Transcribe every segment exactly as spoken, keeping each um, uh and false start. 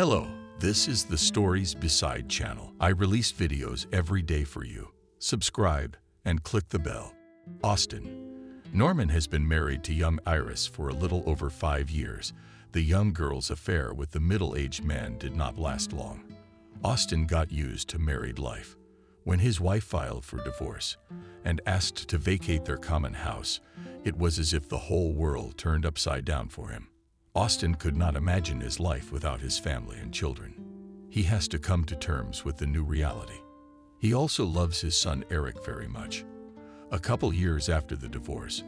Hello, this is the Stories Beside channel. I release videos every day for you. Subscribe and click the bell. Austin Norman has been married to young Iris for a little over five years. The young girl's affair with the middle-aged man did not last long. Austin got used to married life. When his wife filed for divorce and asked to vacate their common house, it was as if the whole world turned upside down for him. Austin could not imagine his life without his family and children. He has to come to terms with the new reality. He also loves his son Eric very much. A couple years after the divorce,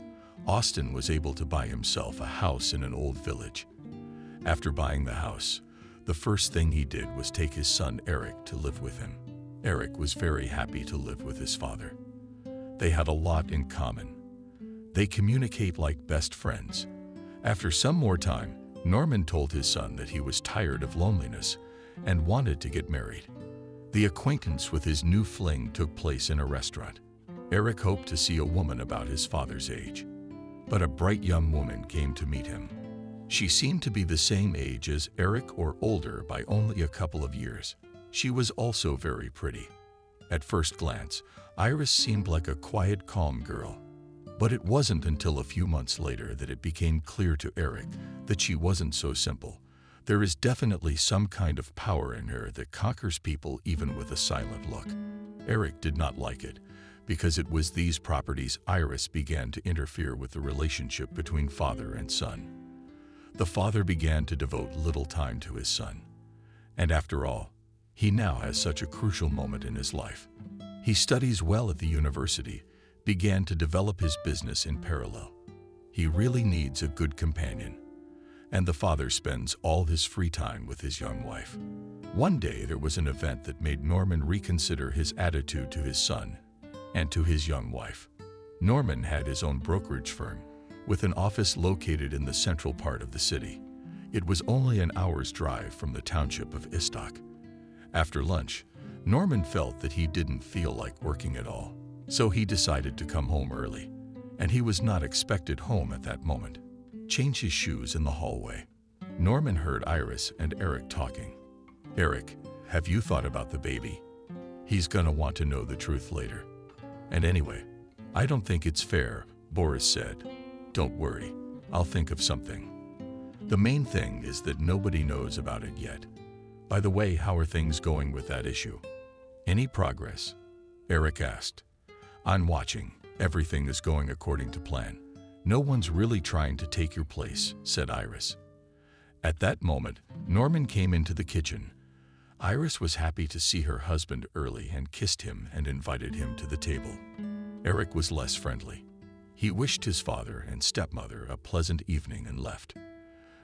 Austin was able to buy himself a house in an old village. After buying the house, the first thing he did was take his son Eric to live with him. Eric was very happy to live with his father. They had a lot in common. They communicate like best friends. After some more time, Norman told his son that he was tired of loneliness and wanted to get married. The acquaintance with his new fling took place in a restaurant. Eric hoped to see a woman about his father's age, but a bright young woman came to meet him. She seemed to be the same age as Eric or older by only a couple of years. She was also very pretty. At first glance, Iris seemed like a quiet, calm girl. But it wasn't until a few months later that it became clear to Eric that she wasn't so simple. There is definitely some kind of power in her that conquers people even with a silent look. Eric did not like it, because it was these properties Iris began to interfere with the relationship between father and son. The father began to devote little time to his son. And after all, he now has such a crucial moment in his life. He studies well at the university, began to develop his business in parallel. He really needs a good companion, and the father spends all his free time with his young wife. One day there was an event that made Norman reconsider his attitude to his son and to his young wife. Norman had his own brokerage firm, with an office located in the central part of the city. It was only an hour's drive from the township of Istok. After lunch, Norman felt that he didn't feel like working at all, so he decided to come home early, and he was not expected home at that moment. Change his shoes in the hallway. Norman heard Iris and Eric talking. Eric, have you thought about the baby? He's gonna want to know the truth later. And anyway, I don't think it's fair, Boris said. Don't worry, I'll think of something. The main thing is that nobody knows about it yet. By the way, how are things going with that issue? Any progress? Eric asked. I'm watching. Everything is going according to plan. No one's really trying to take your place, said Iris. At that moment, Norman came into the kitchen. Iris was happy to see her husband early and kissed him and invited him to the table. Eric was less friendly. He wished his father and stepmother a pleasant evening and left.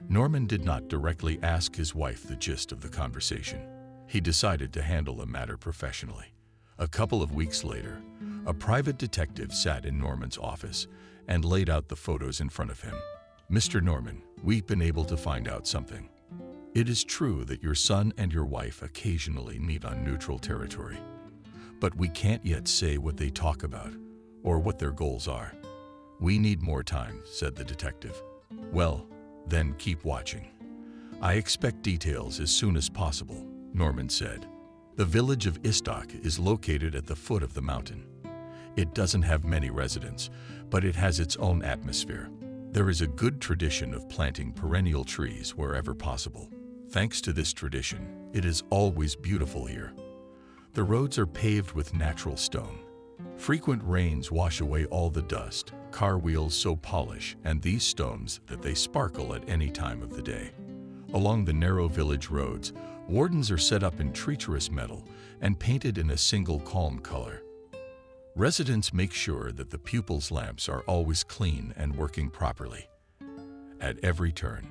Norman did not directly ask his wife the gist of the conversation. He decided to handle the matter professionally. A couple of weeks later, a private detective sat in Norman's office and laid out the photos in front of him. Mister Norman, we've been able to find out something. It is true that your son and your wife occasionally meet on neutral territory, but we can't yet say what they talk about or what their goals are. We need more time, said the detective. Well, then keep watching. I expect details as soon as possible, Norman said. The village of Istok is located at the foot of the mountain. It doesn't have many residents, but it has its own atmosphere. There is a good tradition of planting perennial trees wherever possible. Thanks to this tradition, it is always beautiful here. The roads are paved with natural stone. Frequent rains wash away all the dust, car wheels so polish, and these stones that they sparkle at any time of the day. Along the narrow village roads, wardens are set up in treacherous metal and painted in a single calm color. Residents make sure that the pupils' lamps are always clean and working properly. At every turn,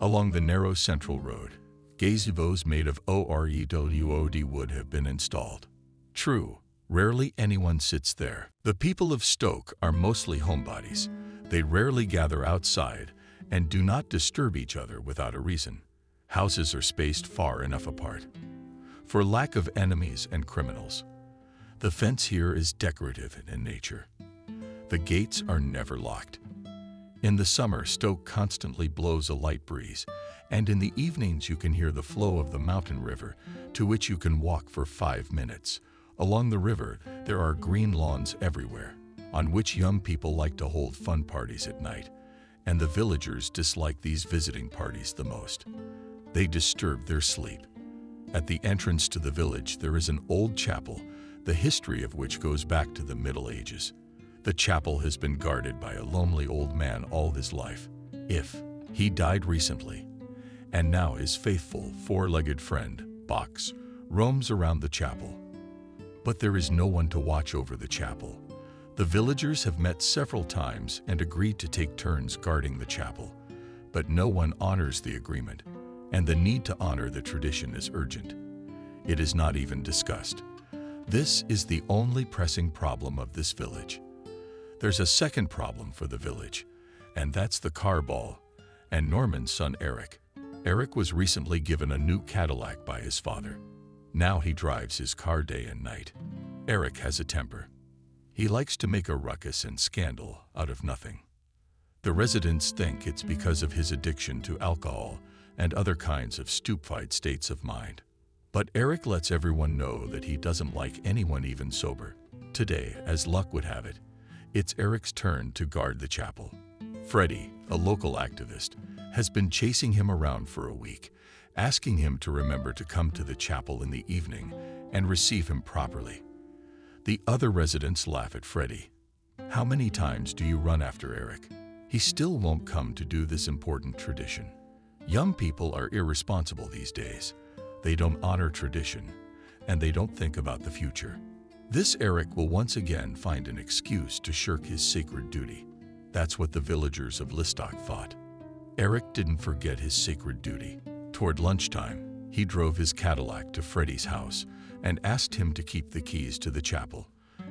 along the narrow central road, gazebos made of OREWOD wood have been installed. True, rarely anyone sits there. The people of Stoke are mostly homebodies. They rarely gather outside and do not disturb each other without a reason. Houses are spaced far enough apart for lack of enemies and criminals. The fence here is decorative in nature. The gates are never locked. In the summer, Stoke constantly blows a light breeze, and in the evenings you can hear the flow of the mountain river, to which you can walk for five minutes. Along the river, there are green lawns everywhere, on which young people like to hold fun parties at night, and the villagers dislike these visiting parties the most. They disturb their sleep. At the entrance to the village, there is an old chapel, the history of which goes back to the Middle Ages. The chapel has been guarded by a lonely old man all his life, if he died recently, and now his faithful four-legged friend, Box, roams around the chapel. But there is no one to watch over the chapel. The villagers have met several times and agreed to take turns guarding the chapel, but no one honors the agreement, and the need to honor the tradition is urgent. It is not even discussed. This is the only pressing problem of this village. There's a second problem for the village, and that's the car ball and Norman's son Eric. Eric was recently given a new Cadillac by his father. Now he drives his car day and night. Eric has a temper. He likes to make a ruckus and scandal out of nothing. The residents think it's because of his addiction to alcohol and other kinds of stupefied states of mind. But Eric lets everyone know that he doesn't like anyone even sober. Today, as luck would have it, it's Eric's turn to guard the chapel. Freddy, a local activist, has been chasing him around for a week, asking him to remember to come to the chapel in the evening and receive him properly. The other residents laugh at Freddy. How many times do you run after Eric? He still won't come to do this important tradition. Young people are irresponsible these days. They don't honor tradition, and they don't think about the future. This Eric will once again find an excuse to shirk his sacred duty. That's what the villagers of Istok thought. Eric didn't forget his sacred duty. Toward lunchtime, he drove his Cadillac to Freddy's house and asked him to keep the keys to the chapel.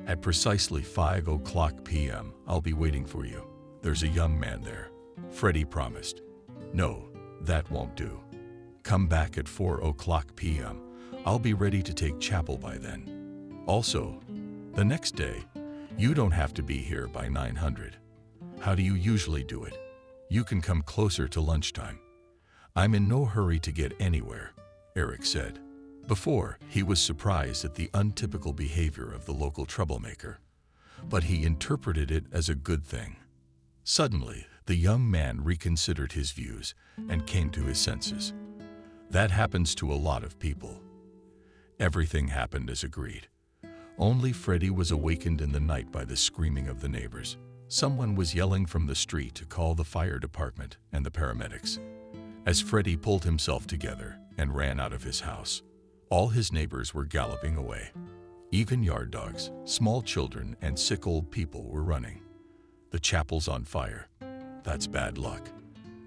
At precisely five o'clock p m, I'll be waiting for you. There's a young man there. Freddy promised. No, that won't do. Come back at four o'clock p m I'll be ready to take chapel by then. Also, the next day, you don't have to be here by nine hundred. How do you usually do it? You can come closer to lunchtime. I'm in no hurry to get anywhere, Eric said. Before, he was surprised at the untypical behavior of the local troublemaker, but he interpreted it as a good thing. Suddenly, the young man reconsidered his views and came to his senses. That happens to a lot of people. Everything happened as agreed. Only Freddy was awakened in the night by the screaming of the neighbors. Someone was yelling from the street to call the fire department and the paramedics. As Freddy pulled himself together and ran out of his house, all his neighbors were galloping away. Even yard dogs, small children, and sick old people were running. The chapel's on fire. That's bad luck.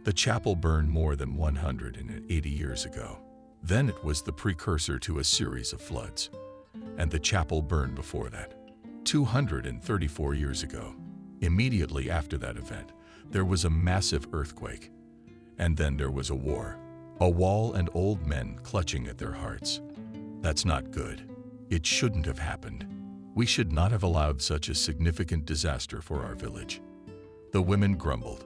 The chapel burned more than one hundred eighty years ago. Then it was the precursor to a series of floods, and the chapel burned before that, two hundred thirty-four years ago. Immediately after that event, there was a massive earthquake, and then there was a war. A wall and old men clutching at their hearts. That's not good. It shouldn't have happened. We should not have allowed such a significant disaster for our village. The women grumbled.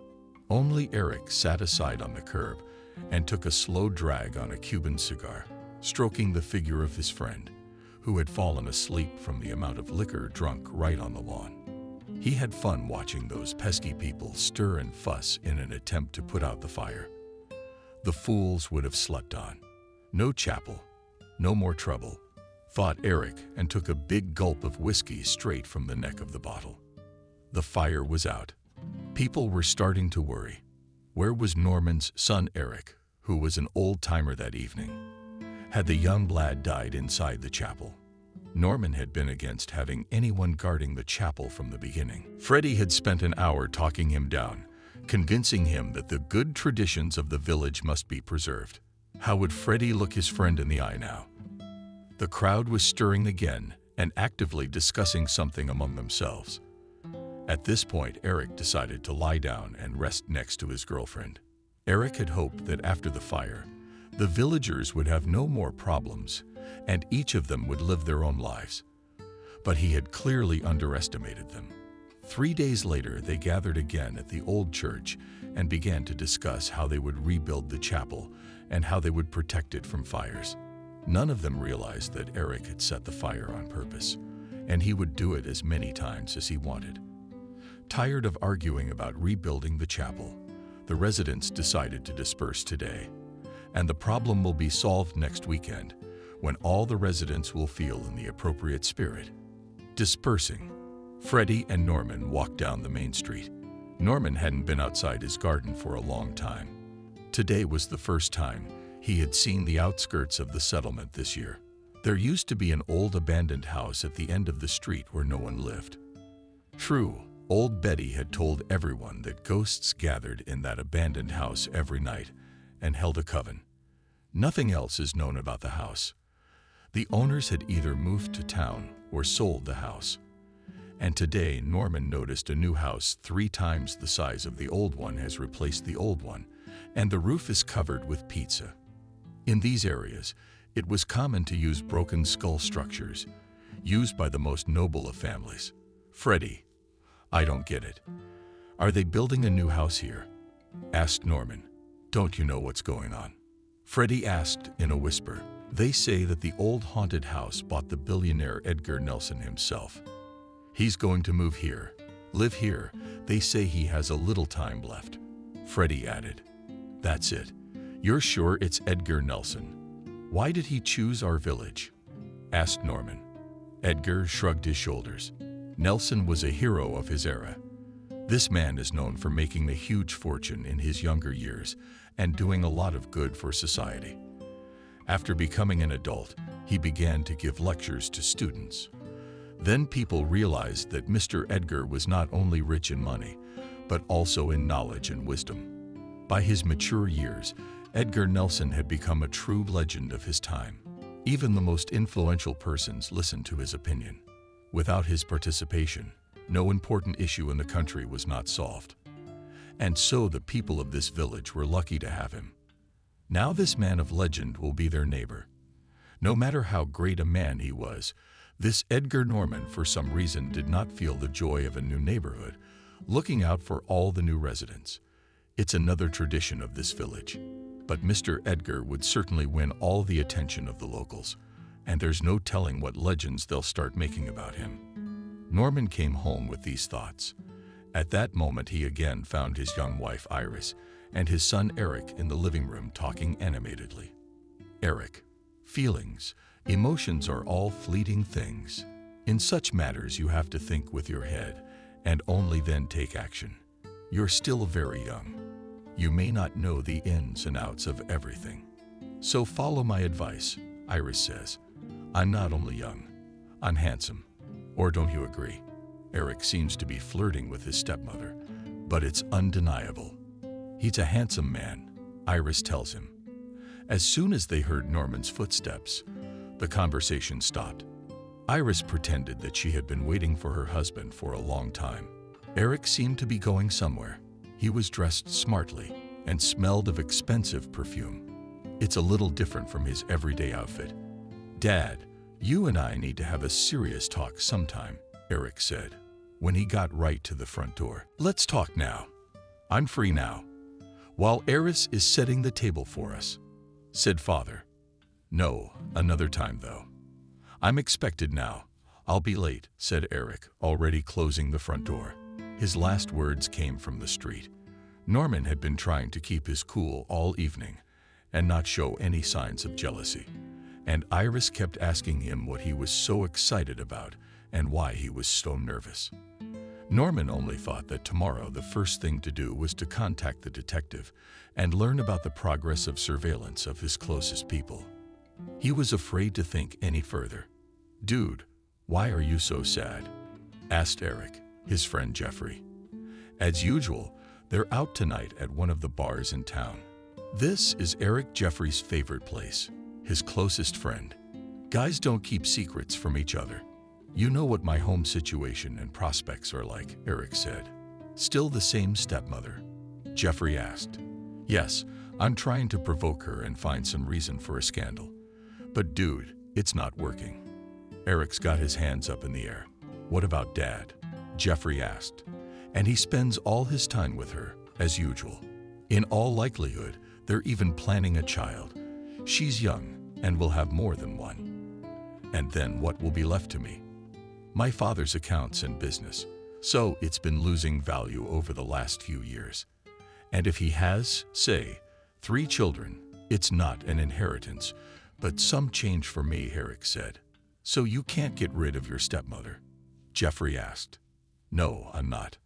Only Eric sat aside on the curb and took a slow drag on a Cuban cigar, stroking the figure of his friend, who had fallen asleep from the amount of liquor drunk right on the lawn. He had fun watching those pesky people stir and fuss in an attempt to put out the fire. The fools would have slept on. No chapel, no more trouble, thought Eric, and took a big gulp of whiskey straight from the neck of the bottle. The fire was out. People were starting to worry. Where was Norman's son Eric, who was an old-timer that evening? Had the young lad died inside the chapel? Norman had been against having anyone guarding the chapel from the beginning. Freddy had spent an hour talking him down, convincing him that the good traditions of the village must be preserved. How would Freddy look his friend in the eye now? The crowd was stirring again and actively discussing something among themselves. At this point, Eric decided to lie down and rest next to his girlfriend. Eric had hoped that after the fire, the villagers would have no more problems and each of them would live their own lives. But he had clearly underestimated them. Three days later, they gathered again at the old church and began to discuss how they would rebuild the chapel and how they would protect it from fires. None of them realized that Eric had set the fire on purpose, and he would do it as many times as he wanted. Tired of arguing about rebuilding the chapel, the residents decided to disperse today, and the problem will be solved next weekend when all the residents will feel in the appropriate spirit. Dispersing, Freddy and Norman walked down the main street. Norman hadn't been outside his garden for a long time. Today was the first time he had seen the outskirts of the settlement this year. There used to be an old abandoned house at the end of the street where no one lived. True, old Betty had told everyone that ghosts gathered in that abandoned house every night and held a coven. Nothing else is known about the house. The owners had either moved to town or sold the house. And today, Norman noticed a new house three times the size of the old one has replaced the old one, and the roof is covered with pizza. In these areas, it was common to use broken skull structures, used by the most noble of families. Freddy, I don't get it. Are they building a new house here? Asked Norman. Don't you know what's going on? Freddy asked in a whisper. They say that the old haunted house bought the billionaire Edgar Nelson himself. He's going to move here, live here. They say he has a little time left. Freddy added. That's it. You're sure it's Edgar Nelson? Why did he choose our village? Asked Norman. Edgar shrugged his shoulders. Nelson was a hero of his era. This man is known for making a huge fortune in his younger years and doing a lot of good for society. After becoming an adult, he began to give lectures to students. Then people realized that Mister Edgar was not only rich in money, but also in knowledge and wisdom. By his mature years, Edgar Nelson had become a true legend of his time. Even the most influential persons listened to his opinion. Without his participation, no important issue in the country was not solved. And so the people of this village were lucky to have him. Now this man of legend will be their neighbor. No matter how great a man he was, this Edgar Norman, for some reason, did not feel the joy of a new neighborhood, looking out for all the new residents. It's another tradition of this village. But Mister Edgar would certainly win all the attention of the locals, and there's no telling what legends they'll start making about him. Norman came home with these thoughts. At that moment, he again found his young wife, Iris, and his son, Eric, in the living room talking animatedly. Eric, feelings. Emotions are all fleeting things. In such matters, you have to think with your head and only then take action. You're still very young. You may not know the ins and outs of everything. So follow my advice, Iris says. I'm not only young, I'm handsome. Or don't you agree? Eric seems to be flirting with his stepmother, but it's undeniable. He's a handsome man, Iris tells him. As soon as they heard Norman's footsteps, the conversation stopped. Iris pretended that she had been waiting for her husband for a long time. Eric seemed to be going somewhere. He was dressed smartly and smelled of expensive perfume. It's a little different from his everyday outfit. Dad, you and I need to have a serious talk sometime, Eric said, when he got right to the front door. Let's talk now. I'm free now. While Iris is setting the table for us, said Father. No, another time though. I'm expected now. I'll be late, said Eric, already closing the front door. His last words came from the street. Norman had been trying to keep his cool all evening and not show any signs of jealousy. And Iris kept asking him what he was so excited about and why he was so nervous. Norman only thought that tomorrow the first thing to do was to contact the detective and learn about the progress of surveillance of his closest people. He was afraid to think any further. Dude, why are you so sad? Asked Eric, his friend Jeffrey. As usual, they're out tonight at one of the bars in town. This is Eric Jeffrey's favorite place, his closest friend. Guys don't keep secrets from each other. You know what my home situation and prospects are like, Eric said. Still the same stepmother? Jeffrey asked. Yes, I'm trying to provoke her and find some reason for a scandal. But dude, it's not working. Eric's got his hands up in the air. What about Dad? Jeffrey asked. And he spends all his time with her, as usual. In all likelihood, they're even planning a child. She's young and will have more than one. And then what will be left to me? My father's accounts and business. So it's been losing value over the last few years. And if he has, say, three children, it's not an inheritance, but some change for me, Eric said. So you can't get rid of your stepmother? Jeffrey asked. No, I'm not.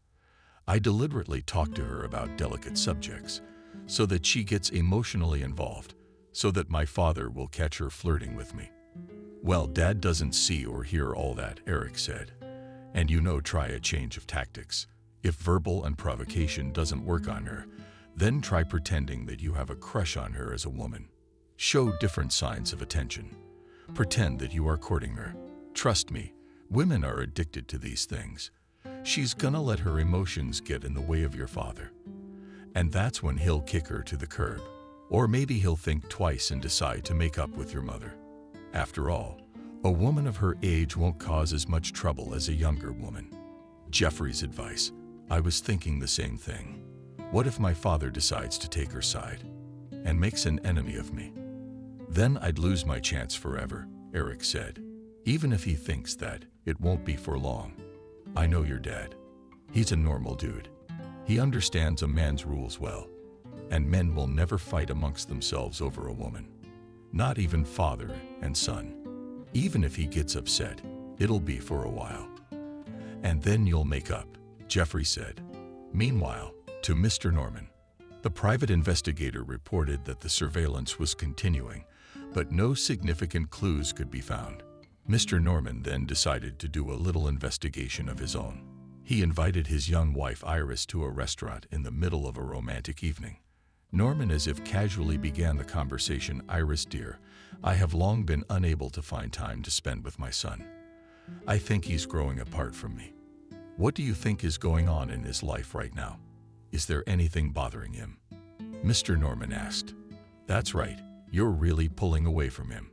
I deliberately talk to her about delicate subjects, so that she gets emotionally involved, so that my father will catch her flirting with me. Well, Dad doesn't see or hear all that, Eric said. And you know, try a change of tactics. If verbal and provocation doesn't work on her, then try pretending that you have a crush on her as a woman. Show different signs of attention. Pretend that you are courting her. Trust me, women are addicted to these things. She's gonna let her emotions get in the way of your father. And that's when he'll kick her to the curb. Or maybe he'll think twice and decide to make up with your mother. After all, a woman of her age won't cause as much trouble as a younger woman. Jeffrey's advice. I was thinking the same thing. What if my father decides to take her side and makes an enemy of me? Then I'd lose my chance forever, Eric said. Even if he thinks that, it won't be for long. I know your dad. He's a normal dude. He understands a man's rules well. And men will never fight amongst themselves over a woman. Not even father and son. Even if he gets upset, it'll be for a while. And then you'll make up, Jeffrey said. Meanwhile, to Mister Norman, the private investigator reported that the surveillance was continuing, but no significant clues could be found. Mister Norman then decided to do a little investigation of his own. He invited his young wife Iris to a restaurant in the middle of a romantic evening. Norman, as if casually, began the conversation. Iris, dear, I have long been unable to find time to spend with my son. I think he's growing apart from me. What do you think is going on in his life right now? Is there anything bothering him? Mister Norman asked. That's right, you're really pulling away from him.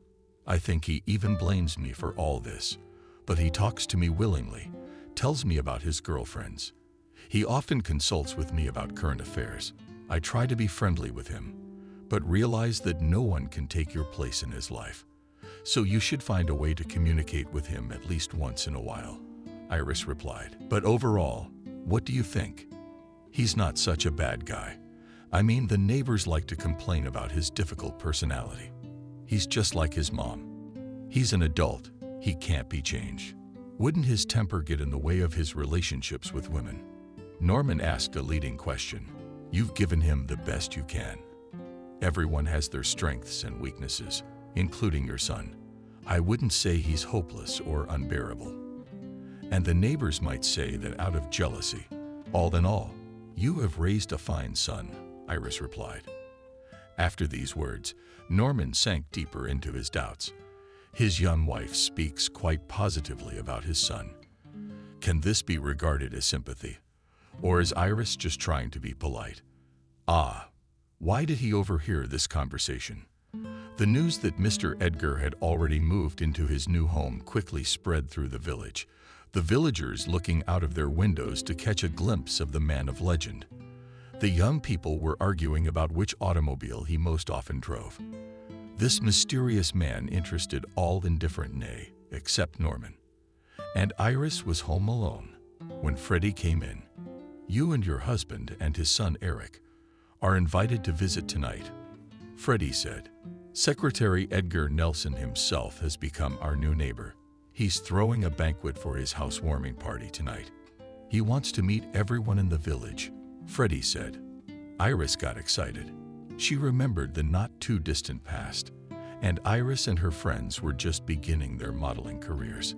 I think he even blames me for all this, but he talks to me willingly, tells me about his girlfriends. He often consults with me about current affairs. I try to be friendly with him, but realize that no one can take your place in his life. So you should find a way to communicate with him at least once in a while, Iris replied. But overall, what do you think? He's not such a bad guy. I mean, the neighbors like to complain about his difficult personality. He's just like his mom. He's an adult, he can't be changed. Wouldn't his temper get in the way of his relationships with women? Norman asked a leading question. You've given him the best you can. Everyone has their strengths and weaknesses, including your son. I wouldn't say he's hopeless or unbearable. And the neighbors might say that out of jealousy. All in all, you have raised a fine son, Iris replied. After these words, Norman sank deeper into his doubts. His young wife speaks quite positively about his son. Can this be regarded as sympathy? Or is Iris just trying to be polite? Ah, why did he overhear this conversation? The news that Mister Edgar had already moved into his new home quickly spread through the village, the villagers looking out of their windows to catch a glimpse of the man of legend. The young people were arguing about which automobile he most often drove. This mysterious man interested all indifferent, nay, except Norman. And Iris was home alone when Freddy came in. You and your husband and his son Eric are invited to visit tonight, Freddy said. Secretary Edgar Nelson himself has become our new neighbor. He's throwing a banquet for his housewarming party tonight. He wants to meet everyone in the village, Freddy said. Iris got excited. She remembered the not-too-distant past, and Iris and her friends were just beginning their modeling careers.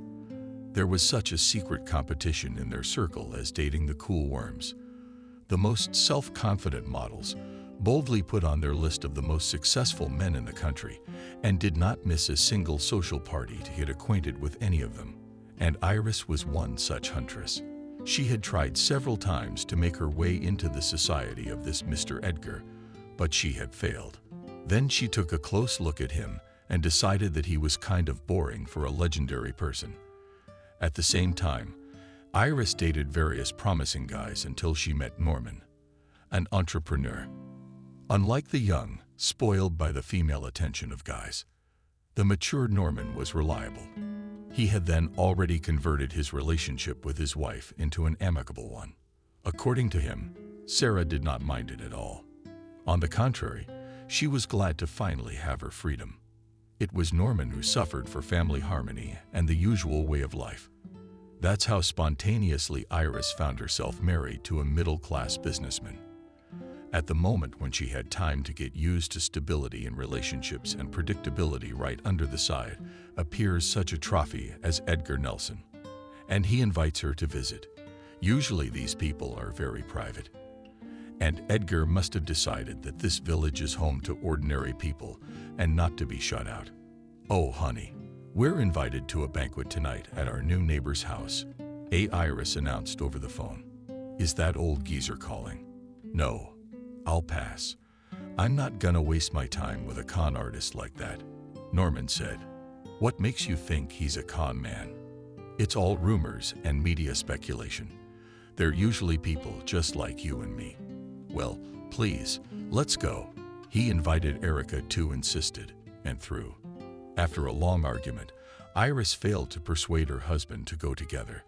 There was such a secret competition in their circle as dating the cool worms. The most self-confident models boldly put on their list of the most successful men in the country and did not miss a single social party to get acquainted with any of them. And Iris was one such huntress. She had tried several times to make her way into the society of this Mister Edgar, but she had failed. Then she took a close look at him and decided that he was kind of boring for a legendary person. At the same time, Iris dated various promising guys until she met Norman, an entrepreneur. Unlike the young, spoiled by the female attention of guys, the mature Norman was reliable. He had then already converted his relationship with his wife into an amicable one. According to him, Sarah did not mind it at all. On the contrary, she was glad to finally have her freedom. It was Norman who suffered for family harmony and the usual way of life. That's how spontaneously Iris found herself married to a middle-class businessman. At the moment when she had time to get used to stability in relationships and predictability right under the side appears such a trophy as Edgar Nelson. And he invites her to visit. Usually these people are very private. And Edgar must have decided that this village is home to ordinary people and not to be shut out. "Oh, honey, we're invited to a banquet tonight at our new neighbor's house," A. Iris announced over the phone. "Is that old geezer calling?" "No. I'll pass. I'm not gonna waste my time with a con artist like that," Norman said. "What makes you think he's a con man?" "It's all rumors and media speculation. They're usually people just like you and me." "Well, please, let's go." He invited Erica too, insisted, and threw. After a long argument, Iris failed to persuade her husband to go together,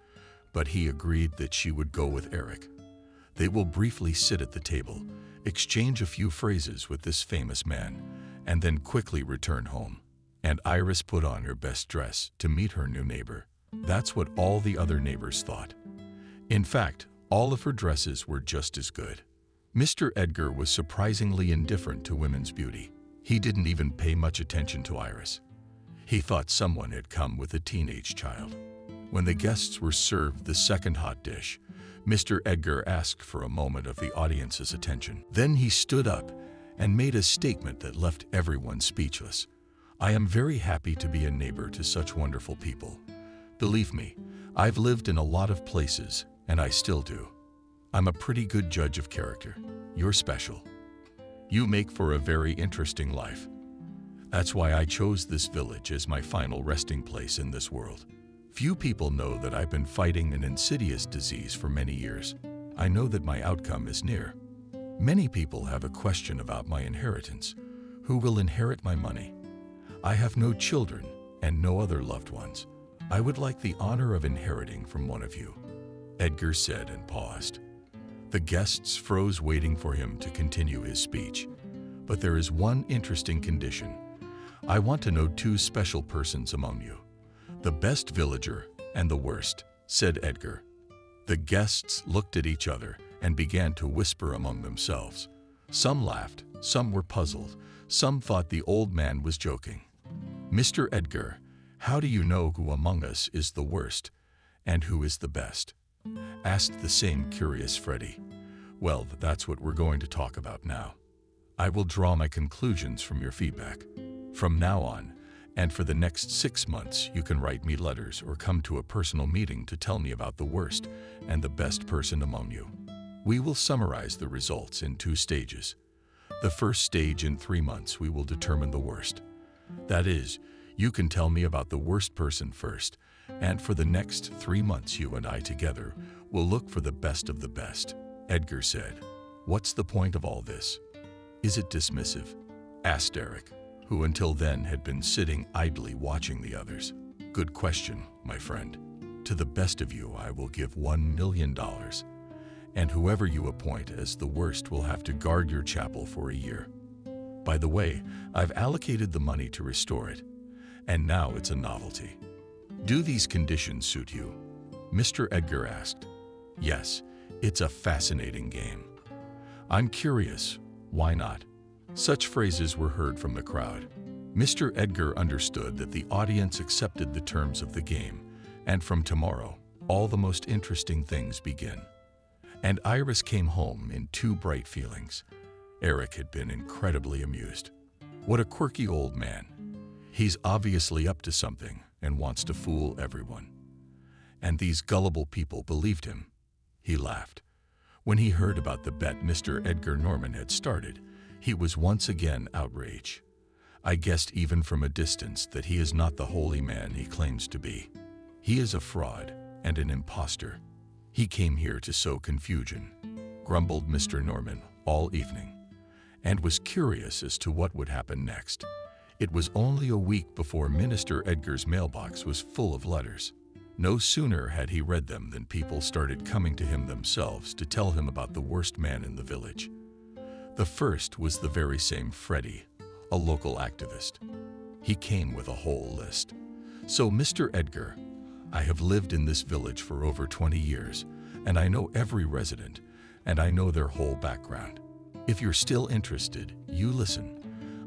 but he agreed that she would go with Eric. They will briefly sit at the table, exchange a few phrases with this famous man, and then quickly return home. And Iris put on her best dress to meet her new neighbor. That's what all the other neighbors thought. In fact, all of her dresses were just as good. Mister Edgar was surprisingly indifferent to women's beauty. He didn't even pay much attention to Iris. He thought someone had come with a teenage child. When the guests were served the second hot dish, Mister Edgar asked for a moment of the audience's attention. Then he stood up and made a statement that left everyone speechless. "I am very happy to be a neighbor to such wonderful people. Believe me, I've lived in a lot of places, and I still do. I'm a pretty good judge of character. You're special. You make for a very interesting life. That's why I chose this village as my final resting place in this world. Few people know that I've been fighting an insidious disease for many years. I know that my outcome is near. Many people have a question about my inheritance. Who will inherit my money? I have no children and no other loved ones. I would like the honor of inheriting from one of you," Edgar said and paused. The guests froze, waiting for him to continue his speech. "But there is one interesting condition. I want to know two special persons among you. The best villager and the worst," said Edgar. The guests looked at each other and began to whisper among themselves. Some laughed, some were puzzled, some thought the old man was joking. "Mister Edgar, how do you know who among us is the worst and who is the best?" asked the same curious Freddy. "Well, that's what we're going to talk about now. I will draw my conclusions from your feedback. From now on, and for the next six months, you can write me letters or come to a personal meeting to tell me about the worst and the best person among you. We will summarize the results in two stages. The first stage, in three months, we will determine the worst. That is, you can tell me about the worst person first, and for the next three months, you and I together will look for the best of the best," Edgar said. "What's the point of all this? Is it dismissive?" asked Eric, who until then had been sitting idly watching the others. "Good question, my friend. To the best of you, I will give one million dollars, and whoever you appoint as the worst will have to guard your chapel for a year. By the way, I've allocated the money to restore it, and now it's a novelty. Do these conditions suit you?" Mister Edgar asked. "Yes, it's a fascinating game. I'm curious, why not?" Such phrases were heard from the crowd. Mister Edgar understood that the audience accepted the terms of the game, and from tomorrow, all the most interesting things begin. And Iris came home in two bright feelings. Eric had been incredibly amused. What a quirky old man. He's obviously up to something and wants to fool everyone. And these gullible people believed him. He laughed. When he heard about the bet Mister Edgar Norman had started, he was once again outraged. "I guessed even from a distance that he is not the holy man he claims to be. He is a fraud and an imposter. He came here to sow confusion," grumbled Mister Norman, all evening, and was curious as to what would happen next. It was only a week before Minister Edgar's mailbox was full of letters. No sooner had he read them than people started coming to him themselves to tell him about the worst man in the village. The first was the very same Freddy, a local activist. He came with a whole list. "So, Mister Edgar, I have lived in this village for over twenty years, and I know every resident, and I know their whole background. If you're still interested, you listen.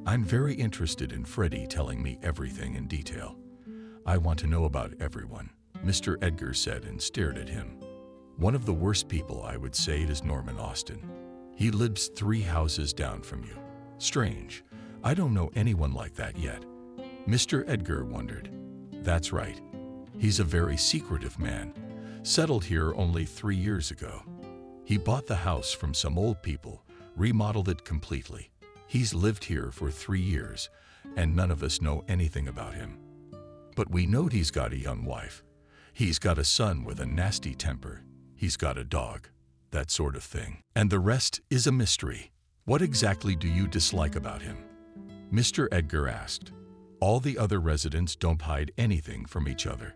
I'm very interested in Freddy telling me everything in detail. I want to know about everyone," Mister Edgar said and stared at him. "One of the worst people I would say it is Norman Austin. He lives three houses down from you. Strange, I don't know anyone like that yet." Mister Edgar wondered. "That's right. He's a very secretive man. Settled here only three years ago. He bought the house from some old people, remodeled it completely. He's lived here for three years, and none of us know anything about him. But we know he's got a young wife. He's got a son with a nasty temper. He's got a dog, that sort of thing. And the rest is a mystery. What exactly do you dislike about him?" Mister Edgar asked. All the other residents don't hide anything from each other.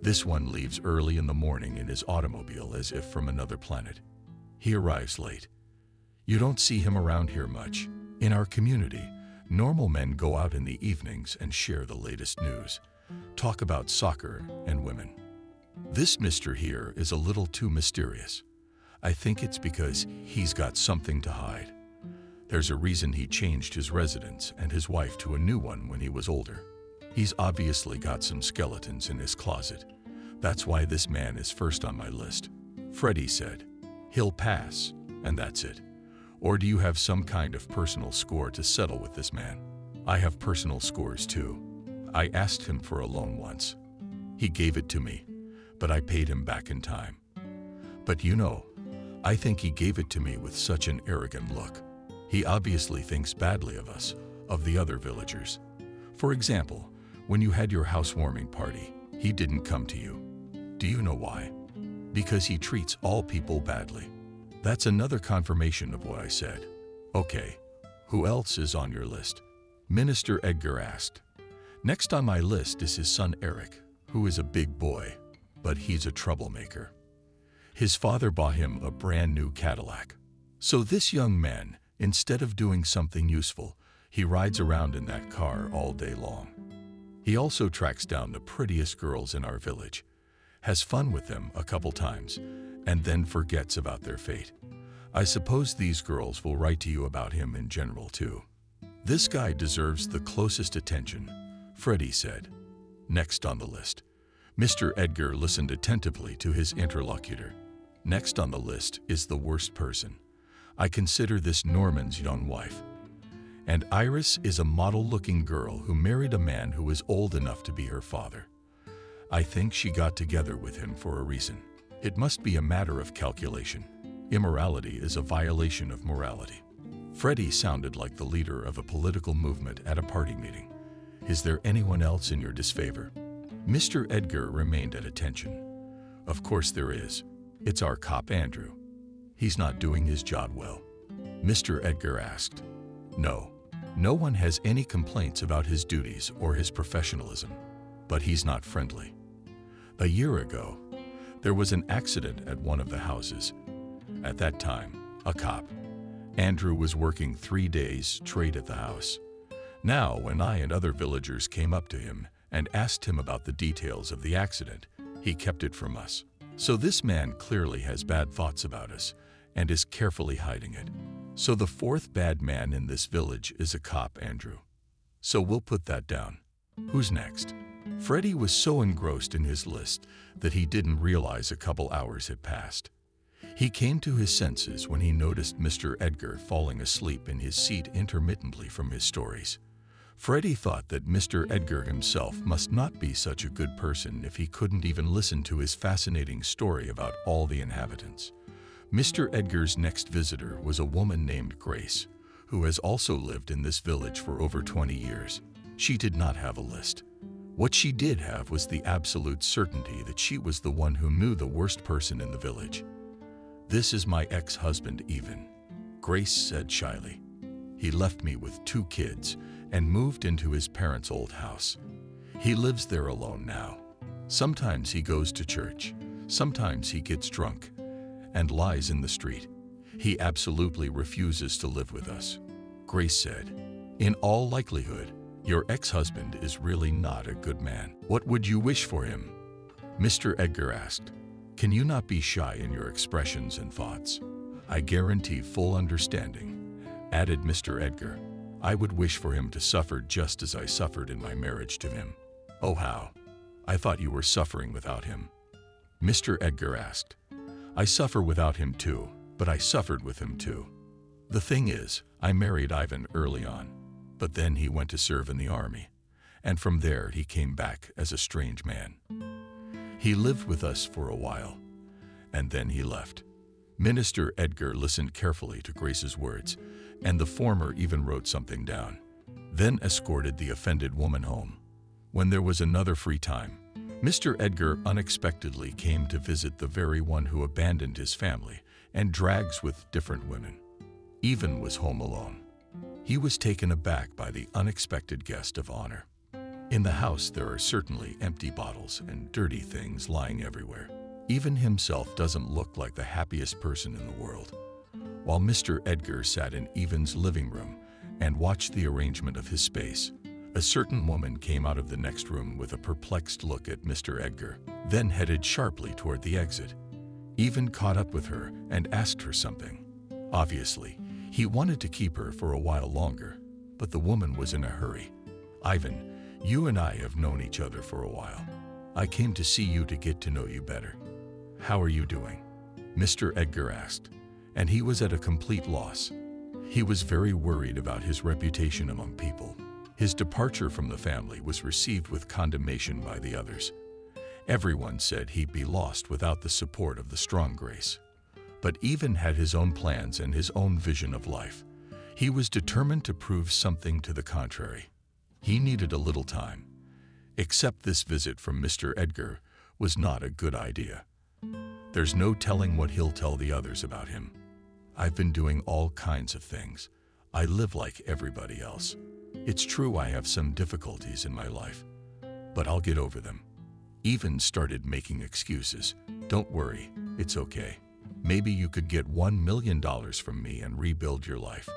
This one leaves early in the morning in his automobile as if from another planet. He arrives late. You don't see him around here much. In our community, normal men go out in the evenings and share the latest news, talk about soccer and women. This mister here is a little too mysterious. I think it's because he's got something to hide. There's a reason he changed his residence and his wife to a new one when he was older. He's obviously got some skeletons in his closet. That's why this man is first on my list," Freddy said. "He'll pass, and that's it. Or do you have some kind of personal score to settle with this man?" "I have personal scores too. I asked him for a loan once. He gave it to me, but I paid him back in time. But you know, I think he gave it to me with such an arrogant look. He obviously thinks badly of us, of the other villagers. For example, when you had your housewarming party, he didn't come to you. Do you know why? Because he treats all people badly." "That's another confirmation of what I said. Okay, who else is on your list?" Minister Edgar asked. "Next on my list is his son Eric, who is a big boy, but he's a troublemaker. His father bought him a brand new Cadillac. So this young man, instead of doing something useful, he rides around in that car all day long. He also tracks down the prettiest girls in our village, has fun with them a couple times, and then forgets about their fate. I suppose these girls will write to you about him in general too. This guy deserves the closest attention," Freddy said. "Next on the list." Mister Edgar listened attentively to his interlocutor. "Next on the list is the worst person. I consider this Norman's young wife. And Iris is a model-looking girl who married a man who is old enough to be her father. I think she got together with him for a reason. It must be a matter of calculation. Immorality is a violation of morality." Freddy sounded like the leader of a political movement at a party meeting. "Is there anyone else in your disfavor?" Mister Edgar remained at attention. "Of course there is. It's our cop Andrew. He's not doing his job well." Mister Edgar asked. "No, no one has any complaints about his duties or his professionalism, but he's not friendly. A year ago, there was an accident at one of the houses. At that time, a cop, Andrew, was working three days straight at the house. Now, when I and other villagers came up to him and asked him about the details of the accident, he kept it from us. So this man clearly has bad thoughts about us and is carefully hiding it. So the fourth bad man in this village is a cop, Andrew. So we'll put that down. Who's next?" Freddy was so engrossed in his list that he didn't realize a couple hours had passed. He came to his senses when he noticed Mister Edgar falling asleep in his seat intermittently from his stories. Freddy thought that Mister Edgar himself must not be such a good person if he couldn't even listen to his fascinating story about all the inhabitants. Mister Edgar's next visitor was a woman named Grace, who has also lived in this village for over twenty years. She did not have a list. What she did have was the absolute certainty that she was the one who knew the worst person in the village. "This is my ex-husband, Ivan," Grace said shyly. He left me with two kids and moved into his parents' old house. He lives there alone now. Sometimes he goes to church. Sometimes he gets drunk and lies in the street. He absolutely refuses to live with us. Grace said, in all likelihood, your ex-husband is really not a good man. What would you wish for him? Mister Edgar asked, can you not be shy in your expressions and thoughts? I guarantee full understanding, added Mister Edgar. I would wish for him to suffer just as I suffered in my marriage to him. Oh, how? I thought you were suffering without him. Mister Edgar asked, I suffer without him too, but I suffered with him too. The thing is, I married Ivan early on, but then he went to serve in the army, and from there he came back as a strange man. He lived with us for a while, and then he left. Minister Edgar listened carefully to Grace's words, and the former even wrote something down, then escorted the offended woman home. When there was another free time, Mister Edgar unexpectedly came to visit the very one who abandoned his family and drags with different women. Ivan was home alone. He was taken aback by the unexpected guest of honor. In the house there are certainly empty bottles and dirty things lying everywhere. Ivan himself doesn't look like the happiest person in the world. While Mister Edgar sat in Ivan's living room and watched the arrangement of his space, a certain woman came out of the next room with a perplexed look at Mister Edgar, then headed sharply toward the exit. Ivan caught up with her and asked her something. Obviously, he wanted to keep her for a while longer, but the woman was in a hurry. Ivan, you and I have known each other for a while. I came to see you to get to know you better. How are you doing? Mister Edgar asked, and he was at a complete loss. He was very worried about his reputation among people. His departure from the family was received with condemnation by the others. Everyone said he'd be lost without the support of the strong Grace. But Ivan had his own plans and his own vision of life. He was determined to prove something to the contrary. He needed a little time. Except this visit from Mister Edgar was not a good idea. There's no telling what he'll tell the others about him. I've been doing all kinds of things. I live like everybody else. It's true I have some difficulties in my life, but I'll get over them. Ivan started making excuses. Don't worry, it's okay. Maybe you could get one million dollars from me and rebuild your life.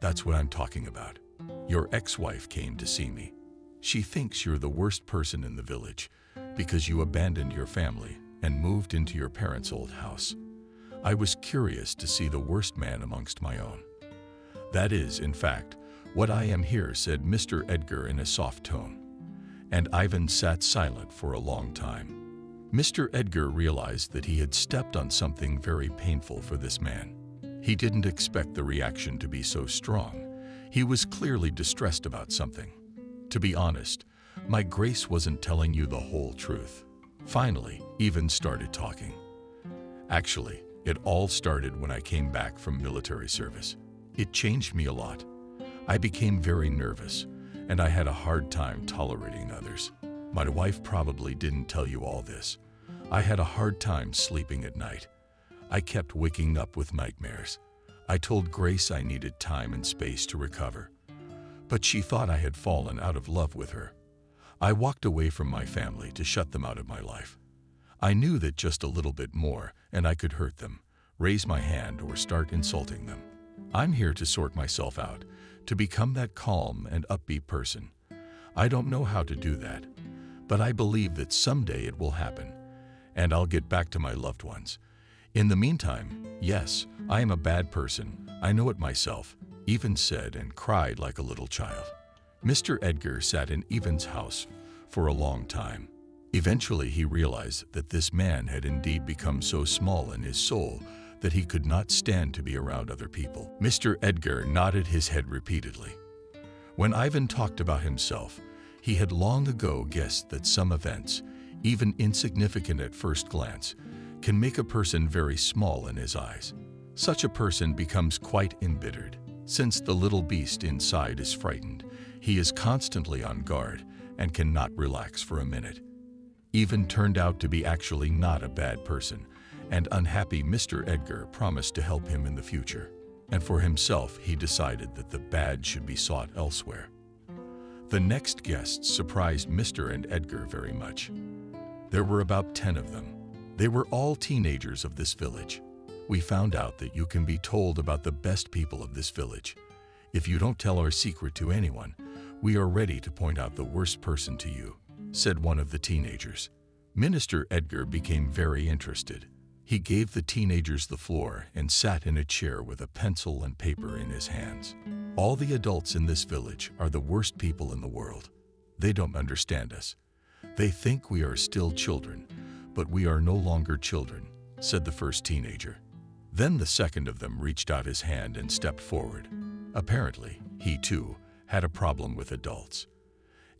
That's what I'm talking about. Your ex-wife came to see me. She thinks you're the worst person in the village because you abandoned your family and moved into your parents' old house. I was curious to see the worst man amongst my own. That is, in fact, what I am here, said Mister Edgar in a soft tone. And Ivan sat silent for a long time. Mister Edgar realized that he had stepped on something very painful for this man. He didn't expect the reaction to be so strong. He was clearly distressed about something. To be honest, my Grace wasn't telling you the whole truth. Finally, Ivan started talking. Actually, it all started when I came back from military service. It changed me a lot. I became very nervous, and I had a hard time tolerating others. My wife probably didn't tell you all this. I had a hard time sleeping at night. I kept waking up with nightmares. I told Grace I needed time and space to recover, but she thought I had fallen out of love with her. I walked away from my family to shut them out of my life. I knew that just a little bit more and I could hurt them, raise my hand or start insulting them. I'm here to sort myself out, to become that calm and upbeat person. I don't know how to do that, but I believe that someday it will happen, and I'll get back to my loved ones. In the meantime, yes, I am a bad person. I know it myself, Ivan said and cried like a little child. Mister Edgar sat in Ivan's house for a long time. Eventually he realized that this man had indeed become so small in his soul that he could not stand to be around other people. Mister Edgar nodded his head repeatedly. When Ivan talked about himself, he had long ago guessed that some events, even insignificant at first glance, can make a person very small in his eyes. Such a person becomes quite embittered. Since the little beast inside is frightened, he is constantly on guard and cannot relax for a minute. Ivan turned out to be actually not a bad person, and unhappy Mister Edgar promised to help him in the future. and for himself he decided that the bad should be sought elsewhere. The next guests surprised Mister and Edgar very much. There were about ten of them. They were all teenagers of this village. We found out that you can be told about the best people of this village. If you don't tell our secret to anyone, we are ready to point out the worst person to you, said one of the teenagers. Minister Edgar became very interested. He gave the teenagers the floor and sat in a chair with a pencil and paper in his hands. All the adults in this village are the worst people in the world. They don't understand us. They think we are still children, but we are no longer children, said the first teenager. Then the second of them reached out his hand and stepped forward. Apparently, he too had a problem with adults.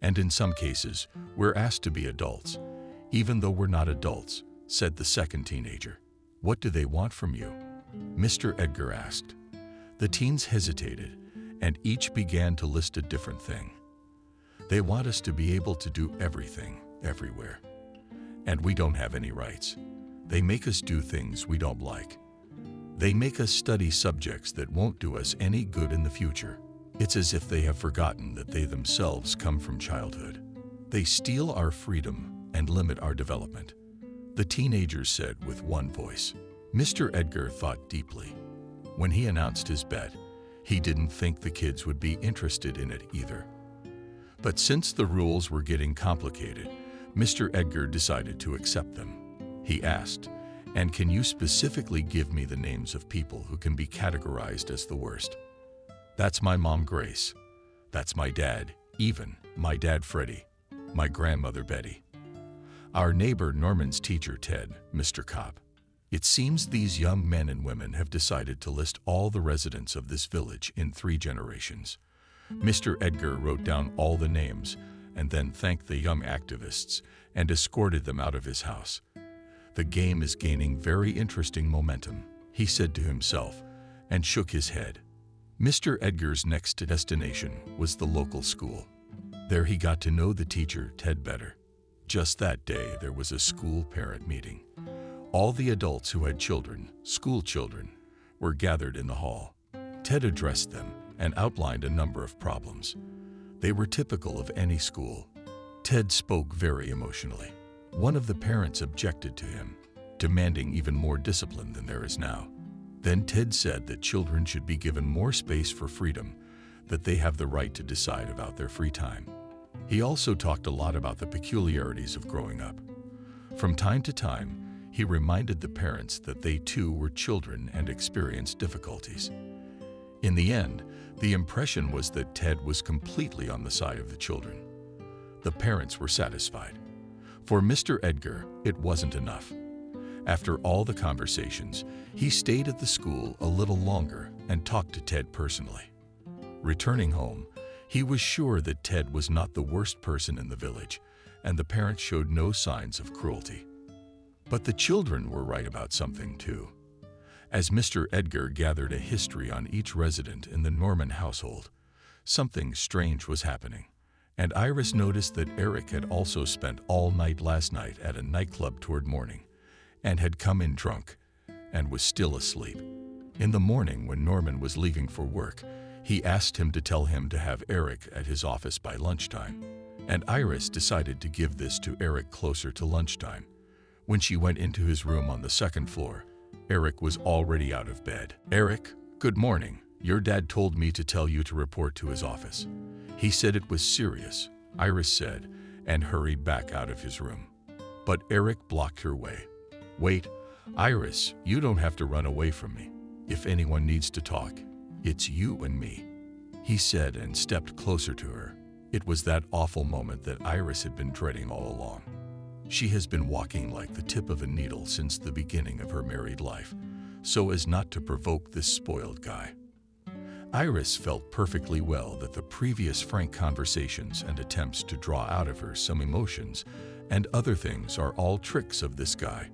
And in some cases, we're asked to be adults, even though we're not adults, said the second teenager. What do they want from you? Mister Edgar asked. The teens hesitated, and each began to list a different thing. They want us to be able to do everything, everywhere. And we don't have any rights. They make us do things we don't like. They make us study subjects that won't do us any good in the future. It's as if they have forgotten that they themselves come from childhood. They steal our freedom and limit our development, the teenagers said with one voice. Mister Edgar thought deeply. When he announced his bet, he didn't think the kids would be interested in it either. But since the rules were getting complicated, Mister Edgar decided to accept them. He asked, "And can you specifically give me the names of people who can be categorized as the worst?" That's my mom, Grace. That's my dad, Ivan, my dad, Freddy, my grandmother, Betty. Our neighbor Norman's teacher, Ted, Mister Cobb. It seems these young men and women have decided to list all the residents of this village in three generations. Mister Edgar wrote down all the names and then thanked the young activists and escorted them out of his house. The game is gaining very interesting momentum, he said to himself and shook his head. Mister Edgar's next destination was the local school. There he got to know the teacher, Ted, better. Just that day, there was a school parent meeting. All the adults who had children, school children, were gathered in the hall. Ted addressed them and outlined a number of problems. They were typical of any school. Ted spoke very emotionally. One of the parents objected to him, demanding even more discipline than there is now. Then Ted said that children should be given more space for freedom, that they have the right to decide about their free time. He also talked a lot about the peculiarities of growing up. From time to time, he reminded the parents that they too were children and experienced difficulties. In the end, the impression was that Ted was completely on the side of the children. The parents were satisfied. For Mister Edgar, it wasn't enough. After all the conversations, he stayed at the school a little longer and talked to Ted personally. Returning home, he was sure that Ted was not the worst person in the village, and the parents showed no signs of cruelty. But the children were right about something, too. As Mister Edgar gathered a history on each resident in the Norman household, something strange was happening, and Iris noticed that Eric had also spent all night last night at a nightclub toward morning, and had come in drunk, and was still asleep. In the morning, when Norman was leaving for work, he asked him to tell him to have Eric at his office by lunchtime, and Iris decided to give this to Eric closer to lunchtime. When she went into his room on the second floor, Eric was already out of bed. Eric, good morning. Your dad told me to tell you to report to his office. He said it was serious, Iris said, and hurried back out of his room. But Eric blocked her way. Wait, Iris, you don't have to run away from me. If anyone needs to talk, it's you and me, he said and stepped closer to her. It was that awful moment that Iris had been dreading all along. She has been walking like the tip of a needle since the beginning of her married life, so as not to provoke this spoiled guy. Iris felt perfectly well that the previous frank conversations and attempts to draw out of her some emotions and other things are all tricks of this guy.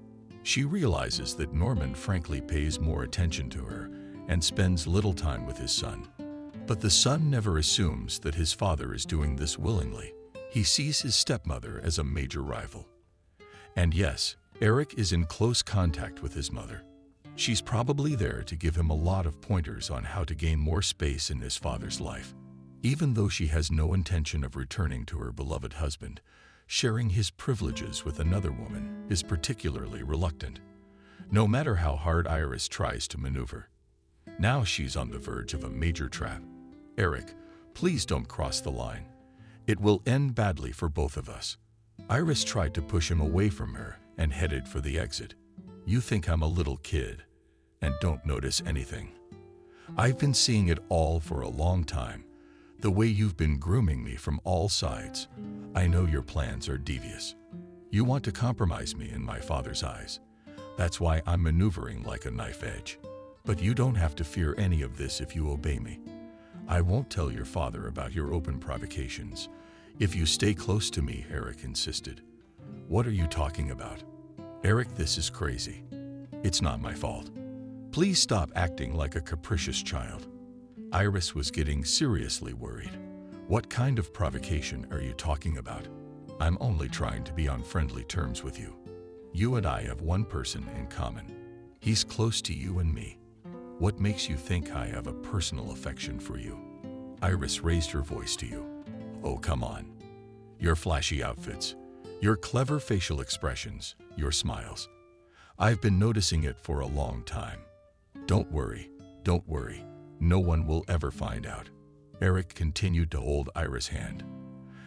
She realizes that Norman frankly pays more attention to her and spends little time with his son. But the son never assumes that his father is doing this willingly. He sees his stepmother as a major rival. And yes, Eric is in close contact with his mother. She's probably there to give him a lot of pointers on how to gain more space in his father's life. Even though she has no intention of returning to her beloved husband, sharing his privileges with another woman is particularly reluctant, no matter how hard Iris tries to maneuver. Now she's on the verge of a major trap. Eric, please don't cross the line. It will end badly for both of us. Iris tried to push him away from her and headed for the exit. You think I'm a little kid and don't notice anything. I've been seeing it all for a long time. The way you've been grooming me from all sides. I know your plans are devious. You want to compromise me in my father's eyes. That's why I'm maneuvering like a knife edge. But you don't have to fear any of this if you obey me. I won't tell your father about your open provocations. If you stay close to me, Eric insisted. What are you talking about? Eric, this is crazy. It's not my fault. Please stop acting like a capricious child. Iris was getting seriously worried. What kind of provocation are you talking about? I'm only trying to be on friendly terms with you. You and I have one person in common. He's close to you and me. What makes you think I have a personal affection for you? Iris raised her voice to you. Oh, come on. Your flashy outfits, your clever facial expressions, your smiles. I've been noticing it for a long time. Don't worry, don't worry. No one will ever find out. Eric continued to hold Iris' hand.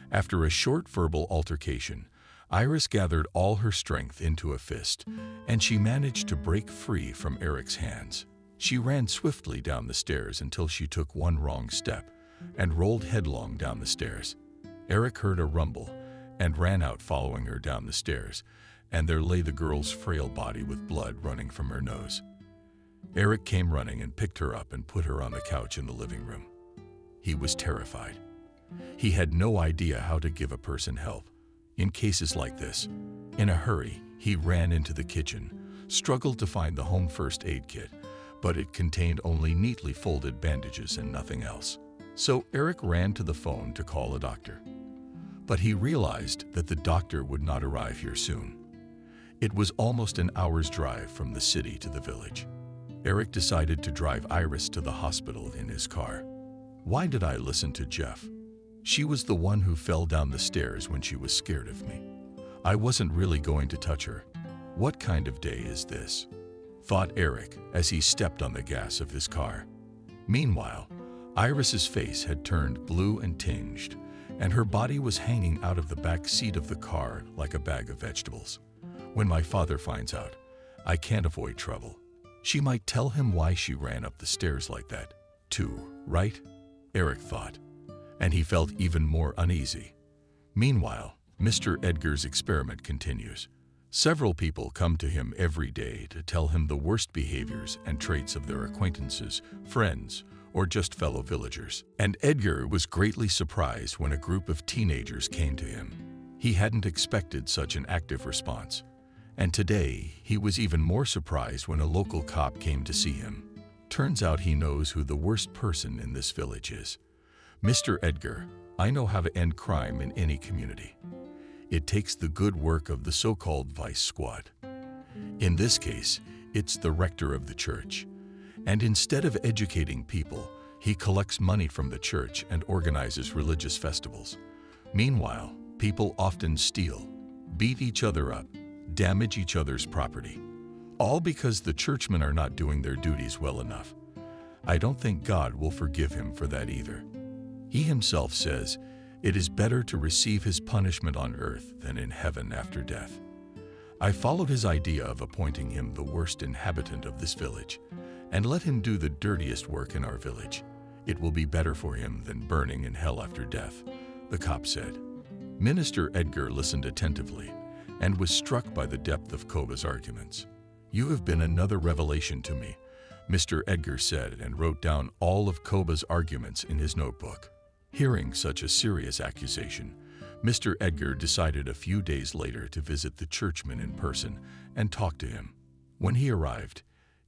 After a short verbal altercation, Iris gathered all her strength into a fist, and she managed to break free from Eric's hands. She ran swiftly down the stairs until she took one wrong step and rolled headlong down the stairs. Eric heard a rumble and ran out following her down the stairs, and there lay the girl's frail body with blood running from her nose. Eric came running and picked her up and put her on the couch in the living room. He was terrified. He had no idea how to give a person help in cases like this. In a hurry, he ran into the kitchen, struggled to find the home first aid kit, but it contained only neatly folded bandages and nothing else. So Eric ran to the phone to call a doctor. But he realized that the doctor would not arrive here soon. It was almost an hour's drive from the city to the village. Eric decided to drive Iris to the hospital in his car. Why did I listen to Jeff? She was the one who fell down the stairs when she was scared of me. I wasn't really going to touch her. What kind of day is this? Thought Eric as he stepped on the gas of his car. Meanwhile, Iris's face had turned blue and tinged, and her body was hanging out of the back seat of the car like a bag of vegetables. When my father finds out, I can't avoid trouble. She might tell him why she ran up the stairs like that, too, right? Eric thought, and he felt even more uneasy. Meanwhile, Mister Edgar's experiment continues. Several people come to him every day to tell him the worst behaviors and traits of their acquaintances, friends, or just fellow villagers. And Edgar was greatly surprised when a group of teenagers came to him. He hadn't expected such an active response. And today, he was even more surprised when a local cop came to see him. Turns out he knows who the worst person in this village is. Mister Edgar, I know how to end crime in any community. It takes the good work of the so-called vice squad. In this case, it's the rector of the church. And instead of educating people, he collects money from the church and organizes religious festivals. Meanwhile, people often steal, beat each other up, damage each other's property, all because the churchmen are not doing their duties well enough. I don't think God will forgive him for that either. He himself says, it is better to receive his punishment on earth than in heaven after death. I followed his idea of appointing him the worst inhabitant of this village, and let him do the dirtiest work in our village. It will be better for him than burning in hell after death, the cop said. Minister Edgar listened attentively and was struck by the depth of Kova's arguments. You have been another revelation to me, Mister Edgar said, and wrote down all of Kova's arguments in his notebook. Hearing such a serious accusation, Mister Edgar decided a few days later to visit the churchman in person and talk to him. When he arrived,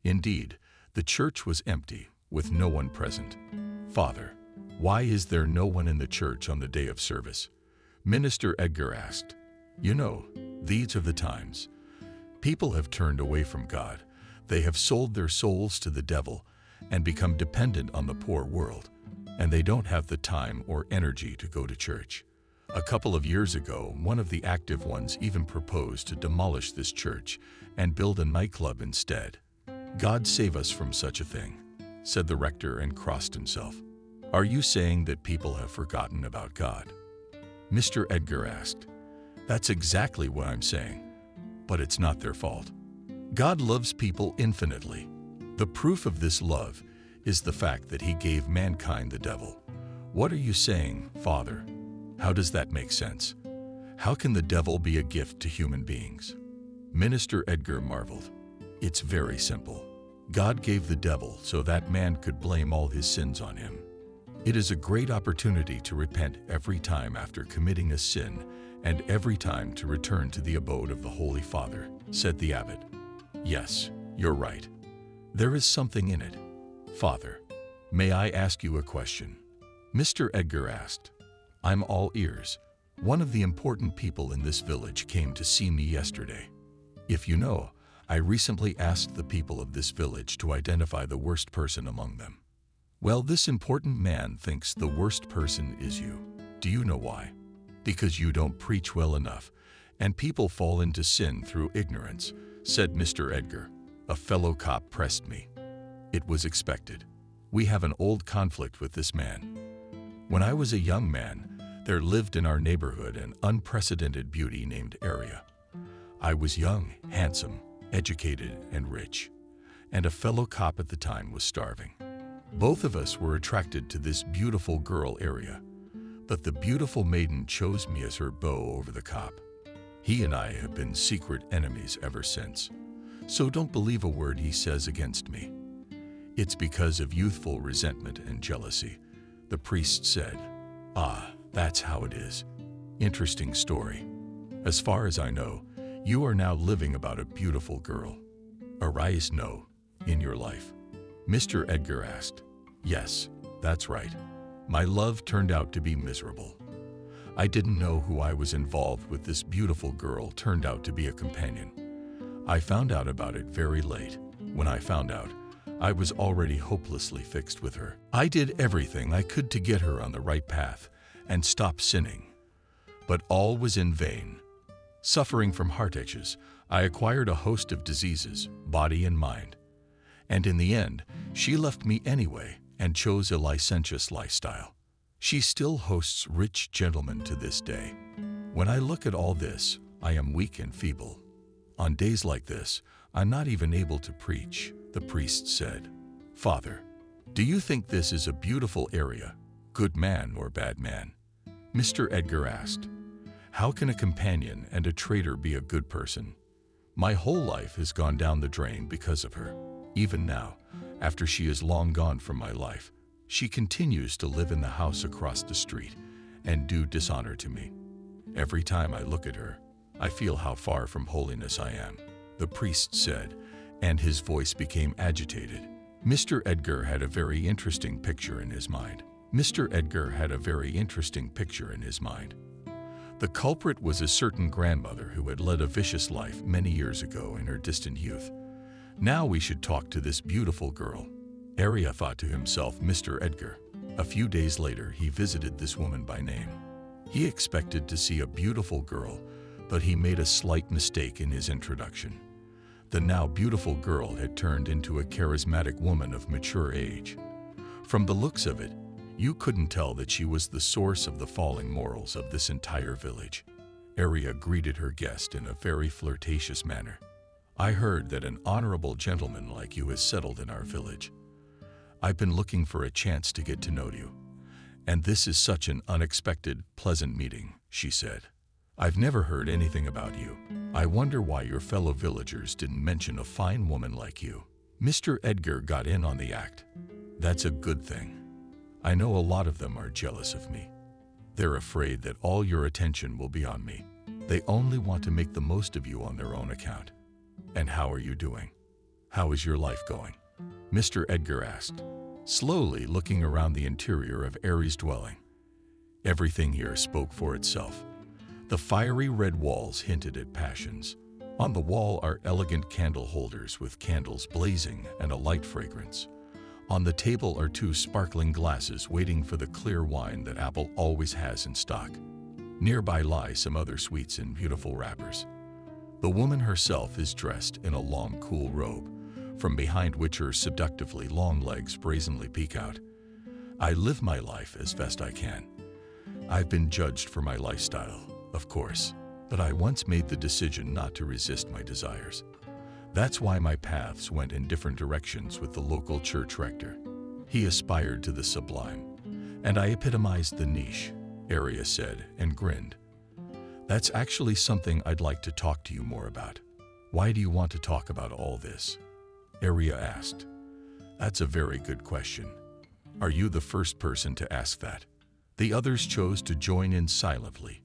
indeed, the church was empty, with no one present. Father, why is there no one in the church on the day of service? Minister Edgar asked. You know, these are the times. People have turned away from God. They have sold their souls to the devil and become dependent on the poor world, and they don't have the time or energy to go to church. A couple of years ago, one of the active ones even proposed to demolish this church and build a nightclub instead. God save us from such a thing, said the rector and crossed himself. Are you saying that people have forgotten about God? Mister Edgar asked. That's exactly what I'm saying, but it's not their fault. God loves people infinitely. The proof of this love is the fact that he gave mankind the devil. What are you saying, Father? How does that make sense? How can the devil be a gift to human beings? Minister Edgar marveled. It's very simple. God gave the devil so that man could blame all his sins on him. It is a great opportunity to repent every time after committing a sin and every time to return to the abode of the Holy Father, said the abbot. Yes, you're right. There is something in it. Father, may I ask you a question? Mister Edgar asked. I'm all ears. One of the important people in this village came to see me yesterday. If you know, I recently asked the people of this village to identify the worst person among them. Well, this important man thinks the worst person is you. Do you know why? Because you don't preach well enough, and people fall into sin through ignorance, said Mister Edgar. A fellow cop pressed me. It was expected. We have an old conflict with this man. When I was a young man, there lived in our neighborhood an unprecedented beauty named Aria. I was young, handsome, educated, and rich, and a fellow cop at the time was starving. Both of us were attracted to this beautiful girl Aria, but the beautiful maiden chose me as her beau over the cop. He and I have been secret enemies ever since, so don't believe a word he says against me. It's because of youthful resentment and jealousy. The priest said, ah, that's how it is. Interesting story. As far as I know, you are now living about a beautiful girl. Arise no, in your life. Mister Edgar asked, yes, that's right. My love turned out to be miserable. I didn't know who I was involved with. This beautiful girl turned out to be a companion. I found out about it very late. When I found out, I was already hopelessly fixed with her. I did everything I could to get her on the right path and stop sinning, but all was in vain. Suffering from heartaches, I acquired a host of diseases, body and mind. And in the end, she left me anyway and chose a licentious lifestyle. She still hosts rich gentlemen to this day. When I look at all this, I am weak and feeble. On days like this, I'm not even able to preach. The priest said, Father, do you think this is a beautiful area, good man or bad man? Mister Edgar asked, how can a companion and a traitor be a good person? My whole life has gone down the drain because of her. Even now, after she is long gone from my life, she continues to live in the house across the street and do dishonor to me. Every time I look at her, I feel how far from holiness I am, the priest said, and his voice became agitated. Mr. Edgar had a very interesting picture in his mind. Mr. Edgar had a very interesting picture in his mind. The culprit was a certain grandmother who had led a vicious life many years ago in her distant youth. Now we should talk to this beautiful girl, Aria thought to himself, Mr. Edgar. A few days later, he visited this woman by name. He expected to see a beautiful girl, but he made a slight mistake in his introduction. The now beautiful girl had turned into a charismatic woman of mature age. From the looks of it, you couldn't tell that she was the source of the falling morals of this entire village. Aria greeted her guest in a very flirtatious manner. I heard that an honorable gentleman like you has settled in our village. I've been looking for a chance to get to know you, and this is such an unexpected, pleasant meeting, she said. I've never heard anything about you. I wonder why your fellow villagers didn't mention a fine woman like you. Mister Edgar got in on the act. That's a good thing. I know a lot of them are jealous of me. They're afraid that all your attention will be on me. They only want to make the most of you on their own account. And how are you doing? How is your life going? Mister Edgar asked, slowly looking around the interior of Aries' dwelling. Everything here spoke for itself. The fiery red walls hinted at passions. On the wall are elegant candle holders with candles blazing and a light fragrance. On the table are two sparkling glasses waiting for the clear wine that Apple always has in stock. Nearby lie some other sweets in beautiful wrappers. The woman herself is dressed in a long, cool robe, from behind which her seductively long legs brazenly peek out. I live my life as best I can. I've been judged for my lifestyle, of course, but I once made the decision not to resist my desires. That's why my paths went in different directions with the local church rector. He aspired to the sublime, and I epitomized the niche, Aria said and grinned. That's actually something I'd like to talk to you more about. Why do you want to talk about all this? Aria asked. That's a very good question. Are you the first person to ask that? The others chose to join in silently.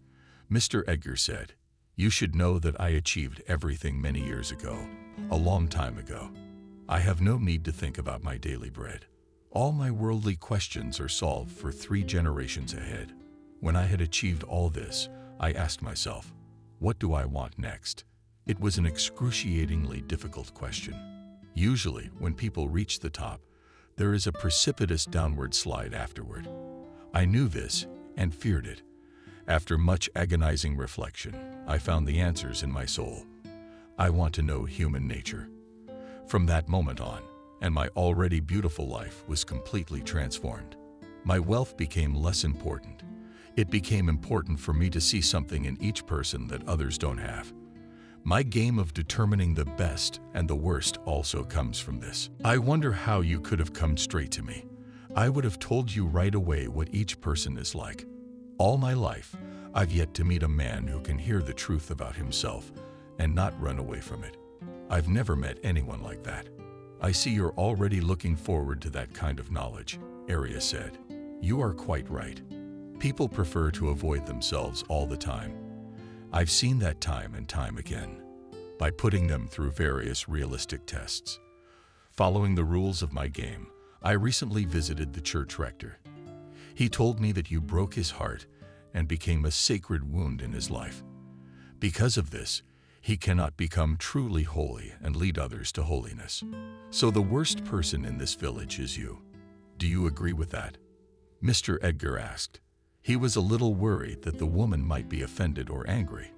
Mister Edgar said, "You should know that I achieved everything many years ago, a long time ago. I have no need to think about my daily bread. All my worldly questions are solved for three generations ahead. When I had achieved all this, I asked myself, what do I want next? It was an excruciatingly difficult question. Usually, when people reach the top, there is a precipitous downward slide afterward. I knew this and feared it. After much agonizing reflection, I found the answers in my soul. I want to know human nature. From that moment on, and my already beautiful life was completely transformed. My wealth became less important. It became important for me to see something in each person that others don't have. My game of determining the best and the worst also comes from this. I wonder how you could have come straight to me. I would have told you right away what each person is like. All my life, I've yet to meet a man who can hear the truth about himself and not run away from it. I've never met anyone like that. I see you're already looking forward to that kind of knowledge, Aria said. You are quite right. People prefer to avoid themselves all the time. I've seen that time and time again, by putting them through various realistic tests. Following the rules of my game, I recently visited the church rector. He told me that you broke his heart and became a sacred wound in his life. Because of this, he cannot become truly holy and lead others to holiness. So the worst person in this village is you. Do you agree with that? Mister Edgar asked. He was a little worried that the woman might be offended or angry,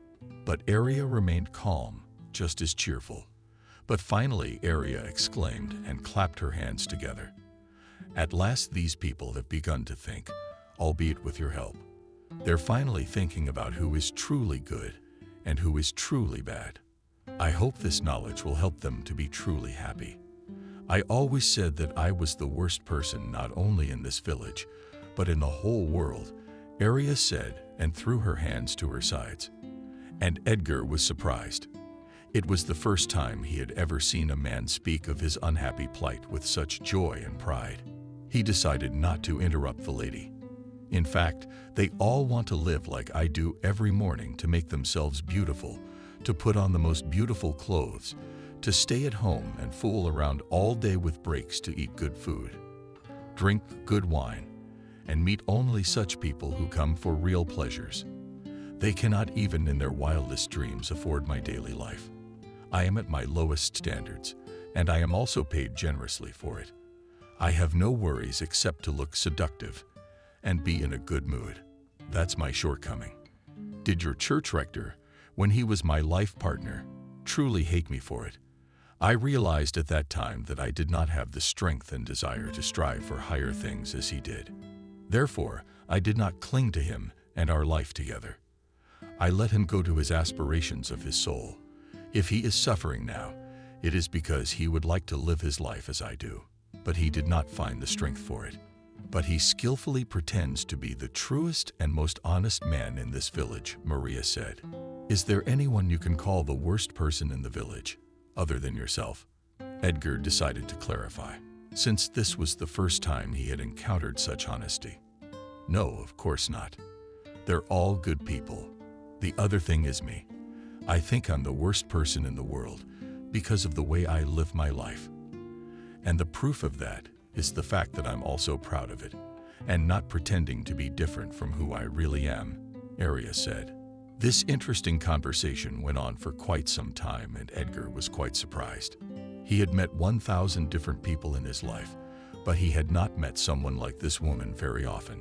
but Aria remained calm, just as cheerful. But finally, Aria exclaimed and clapped her hands together. At last, these people have begun to think, albeit with your help. They're finally thinking about who is truly good and who is truly bad. I hope this knowledge will help them to be truly happy. I always said that I was the worst person not only in this village, but in the whole world, Aria said and threw her hands to her sides. And Edgar was surprised. It was the first time he had ever seen a man speak of his unhappy plight with such joy and pride. He decided not to interrupt the lady. In fact, they all want to live like I do every morning, to make themselves beautiful, to put on the most beautiful clothes, to stay at home and fool around all day with breaks, to eat good food, drink good wine, and meet only such people who come for real pleasures. They cannot even in their wildest dreams afford my daily life. I am at my lowest standards, and I am also paid generously for it. I have no worries except to look seductive and be in a good mood. That's my shortcoming. Did your church rector, when he was my life partner, truly hate me for it? I realized at that time that I did not have the strength and desire to strive for higher things as he did. Therefore, I did not cling to him and our life together. I let him go to his aspirations of his soul. If he is suffering now, it is because he would like to live his life as I do, but he did not find the strength for it. But he skillfully pretends to be the truest and most honest man in this village, Maria said. Is there anyone you can call the worst person in the village, other than yourself? Edgar decided to clarify, since this was the first time he had encountered such honesty. No, of course not. They're all good people. The other thing is me. I think I'm the worst person in the world because of the way I live my life. And the proof of that is the fact that I'm also proud of it and not pretending to be different from who I really am, Aria said. This interesting conversation went on for quite some time, and Edgar was quite surprised. He had met one thousand different people in his life, but he had not met someone like this woman very often.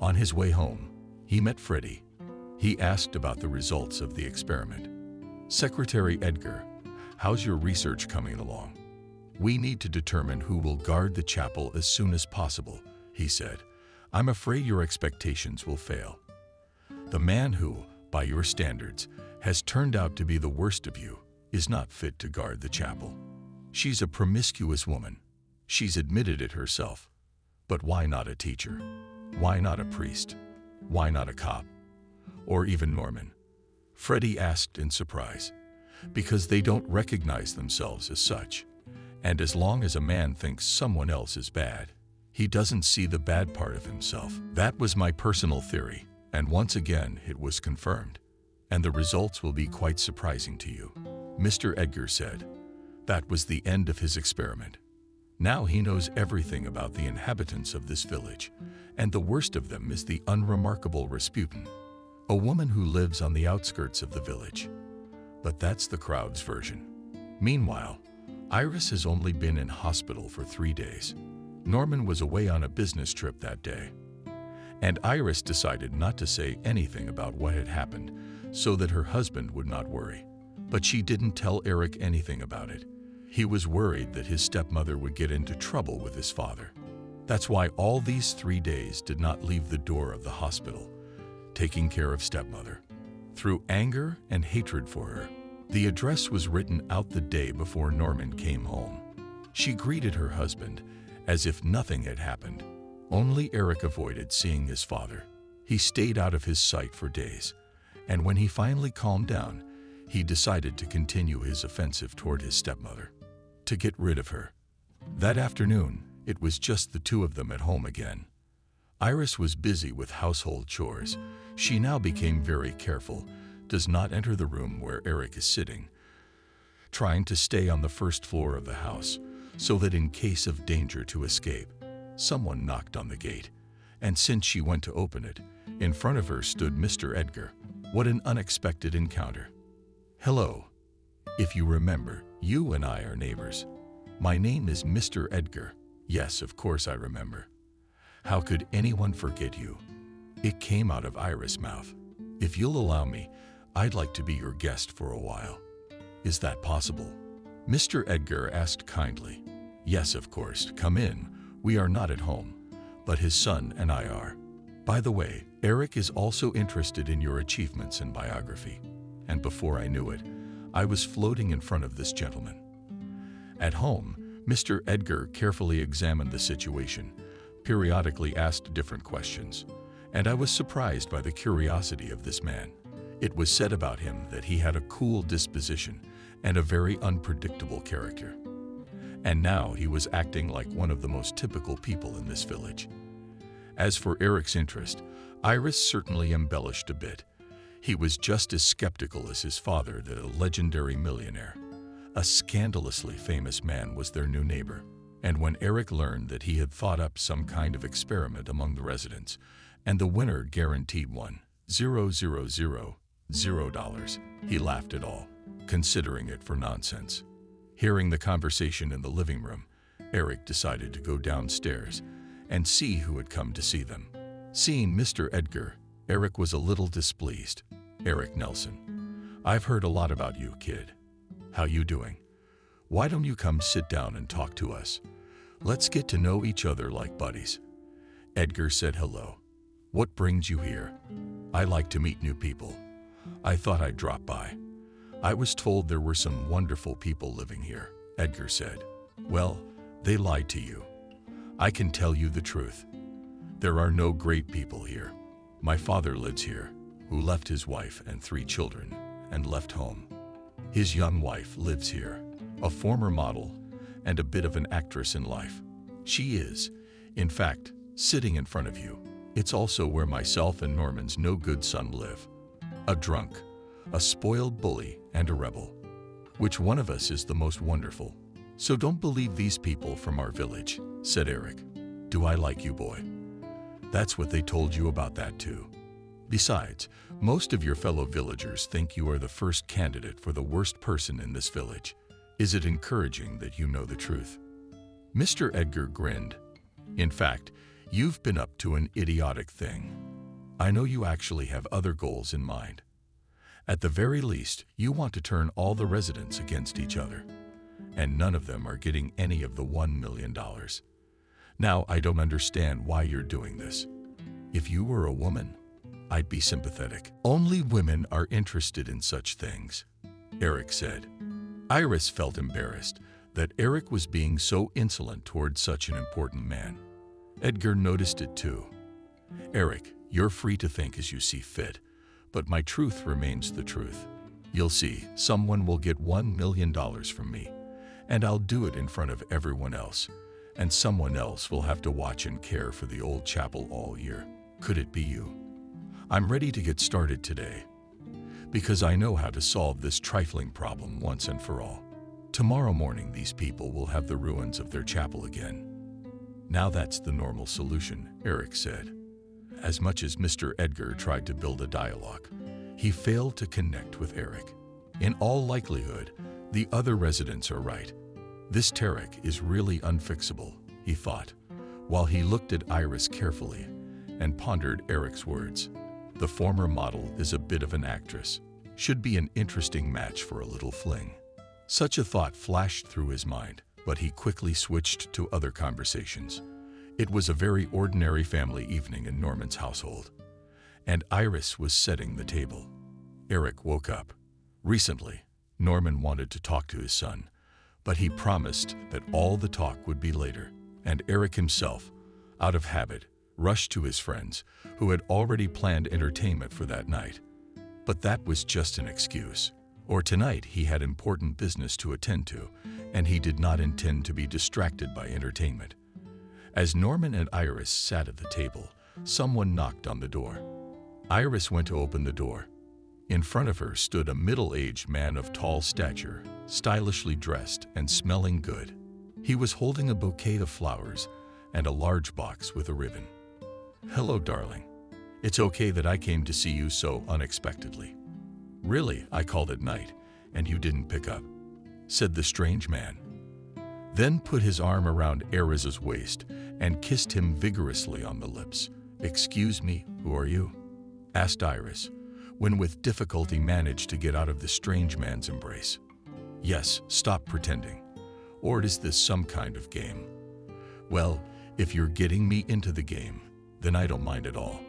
On his way home, he met Freddy. He asked about the results of the experiment. Secretary Edgar, how's your research coming along? We need to determine who will guard the chapel as soon as possible, he said. I'm afraid your expectations will fail. The man who, by your standards, has turned out to be the worst of you, is not fit to guard the chapel. She's a promiscuous woman. She's admitted it herself. But why not a teacher? Why not a priest? Why not a cop? Or even Norman? Freddy asked in surprise. Because they don't recognize themselves as such. And as long as a man thinks someone else is bad, he doesn't see the bad part of himself. That was my personal theory, and once again it was confirmed. And the results will be quite surprising to you. Mister Edgar said. That was the end of his experiment. Now he knows everything about the inhabitants of this village, and the worst of them is the unremarkable Rasputin, a woman who lives on the outskirts of the village. But that's the crowd's version. Meanwhile, Iris has only been in hospital for three days. Norman was away on a business trip that day, and Iris decided not to say anything about what had happened so that her husband would not worry. But she didn't tell Eric anything about it. He was worried that his stepmother would get into trouble with his father. That's why all these three days did not leave the door of the hospital, taking care of stepmother. Through anger and hatred for her, the address was written out the day before Norman came home. She greeted her husband as if nothing had happened. Only Eric avoided seeing his father. He stayed out of his sight for days, and when he finally calmed down, he decided to continue his offensive toward his stepmother, to get rid of her. That afternoon, it was just the two of them at home again. Iris was busy with household chores. She now became very careful, does not enter the room where Eric is sitting, trying to stay on the first floor of the house, so that in case of danger to escape. Someone knocked on the gate, and since she went to open it, in front of her stood Mister Edgar. What an unexpected encounter. Hello. If you remember, you and I are neighbors. My name is Mister Edgar. Yes, of course I remember. How could anyone forget you? It came out of Iris' mouth. If you'll allow me, I'd like to be your guest for a while. Is that possible? Mister Edgar asked kindly. Yes, of course, come in. We are not at home, but his son and I are. By the way, Eric is also interested in your achievements and biography. And before I knew it, I was floating in front of this gentleman. At home, Mister Edgar carefully examined the situation, periodically asked different questions, and I was surprised by the curiosity of this man. It was said about him that he had a cool disposition and a very unpredictable character. And now he was acting like one of the most typical people in this village. As for Eric's interest, Iris certainly embellished a bit. He was just as skeptical as his father that a legendary millionaire, a scandalously famous man, was their new neighbor. And when Eric learned that he had thought up some kind of experiment among the residents, and the winner guaranteed one thousand dollars, he laughed at all, considering it for nonsense. Hearing the conversation in the living room, Eric decided to go downstairs and see who had come to see them. Seeing Mister Edgar, Eric was a little displeased. Eric Nelson. I've heard a lot about you, kid. How you doing? Why don't you come sit down and talk to us? Let's get to know each other like buddies. Edgar said hello. What brings you here? I like to meet new people. I thought I'd drop by. I was told there were some wonderful people living here, Edgar said. Well, they lied to you. I can tell you the truth. There are no great people here. My father lives here, who left his wife and three children, and left home. His young wife lives here, a former model, and a bit of an actress in life. She is, in fact, sitting in front of you. It's also where myself and Norman's no-good son live. A drunk, a spoiled bully, and a rebel. Which one of us is the most wonderful? So don't believe these people from our village, said Eric. Do I like you, boy? That's what they told you about that too. Besides, most of your fellow villagers think you are the first candidate for the worst person in this village. Is it encouraging that you know the truth? Mister Edgar grinned. In fact, you've been up to an idiotic thing. I know you actually have other goals in mind. At the very least, you want to turn all the residents against each other. And none of them are getting any of the one million dollars. Now, I don't understand why you're doing this. If you were a woman, I'd be sympathetic. Only women are interested in such things, Eric said. Iris felt embarrassed that Eric was being so insolent toward such an important man. Edgar noticed it too. Eric, you're free to think as you see fit, but my truth remains the truth. You'll see, someone will get one million dollars from me, and I'll do it in front of everyone else, and someone else will have to watch and care for the old chapel all year. Could it be you? I'm ready to get started today, because I know how to solve this trifling problem once and for all. Tomorrow morning, these people will have the ruins of their chapel again. Now that's the normal solution, Eric said. As much as Mister Edgar tried to build a dialogue, he failed to connect with Eric. In all likelihood, the other residents are right. This Tarek is really unfixable, he thought, while he looked at Iris carefully and pondered Eric's words. The former model is a bit of an actress. Should be an interesting match for a little fling. Such a thought flashed through his mind, but he quickly switched to other conversations. It was a very ordinary family evening in Norman's household, and Iris was setting the table. Eric woke up. Recently, Norman wanted to talk to his son, but he promised that all the talk would be later, and Eric himself, out of habit, rushed to his friends, who had already planned entertainment for that night. But that was just an excuse. Or tonight he had important business to attend to, and he did not intend to be distracted by entertainment. As Norman and Iris sat at the table, someone knocked on the door. Iris went to open the door. In front of her stood a middle-aged man of tall stature, stylishly dressed and smelling good. He was holding a bouquet of flowers and a large box with a ribbon. Hello, darling. It's okay that I came to see you so unexpectedly. Really, I called at night, and you didn't pick up, said the strange man. Then put his arm around Iris's waist and kissed him vigorously on the lips. Excuse me, who are you? Asked Iris, when with difficulty managed to get out of the strange man's embrace. Yes, stop pretending. Or is this some kind of game? Well, if you're getting me into the game, then I don't mind at all.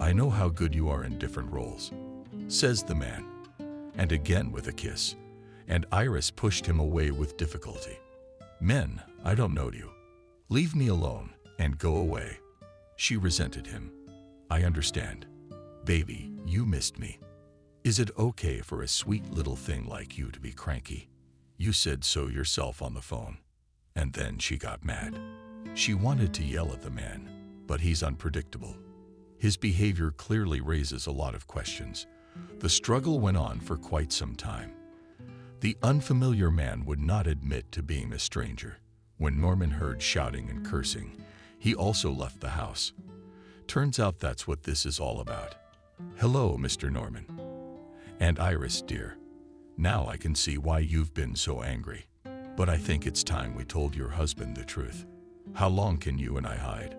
I know how good you are in different roles, says the man, and again with a kiss, and Iris pushed him away with difficulty. Men, I don't know you. Leave me alone and go away. She resented him. I understand. Baby, you missed me. Is it okay for a sweet little thing like you to be cranky? You said so yourself on the phone. And then she got mad. She wanted to yell at the man, but he's unpredictable. His behavior clearly raises a lot of questions. The struggle went on for quite some time. The unfamiliar man would not admit to being a stranger. When Norman heard shouting and cursing, he also left the house. Turns out that's what this is all about. Hello, Mister Norman. And Iris, dear. Now I can see why you've been so angry. But I think it's time we told your husband the truth. How long can you and I hide?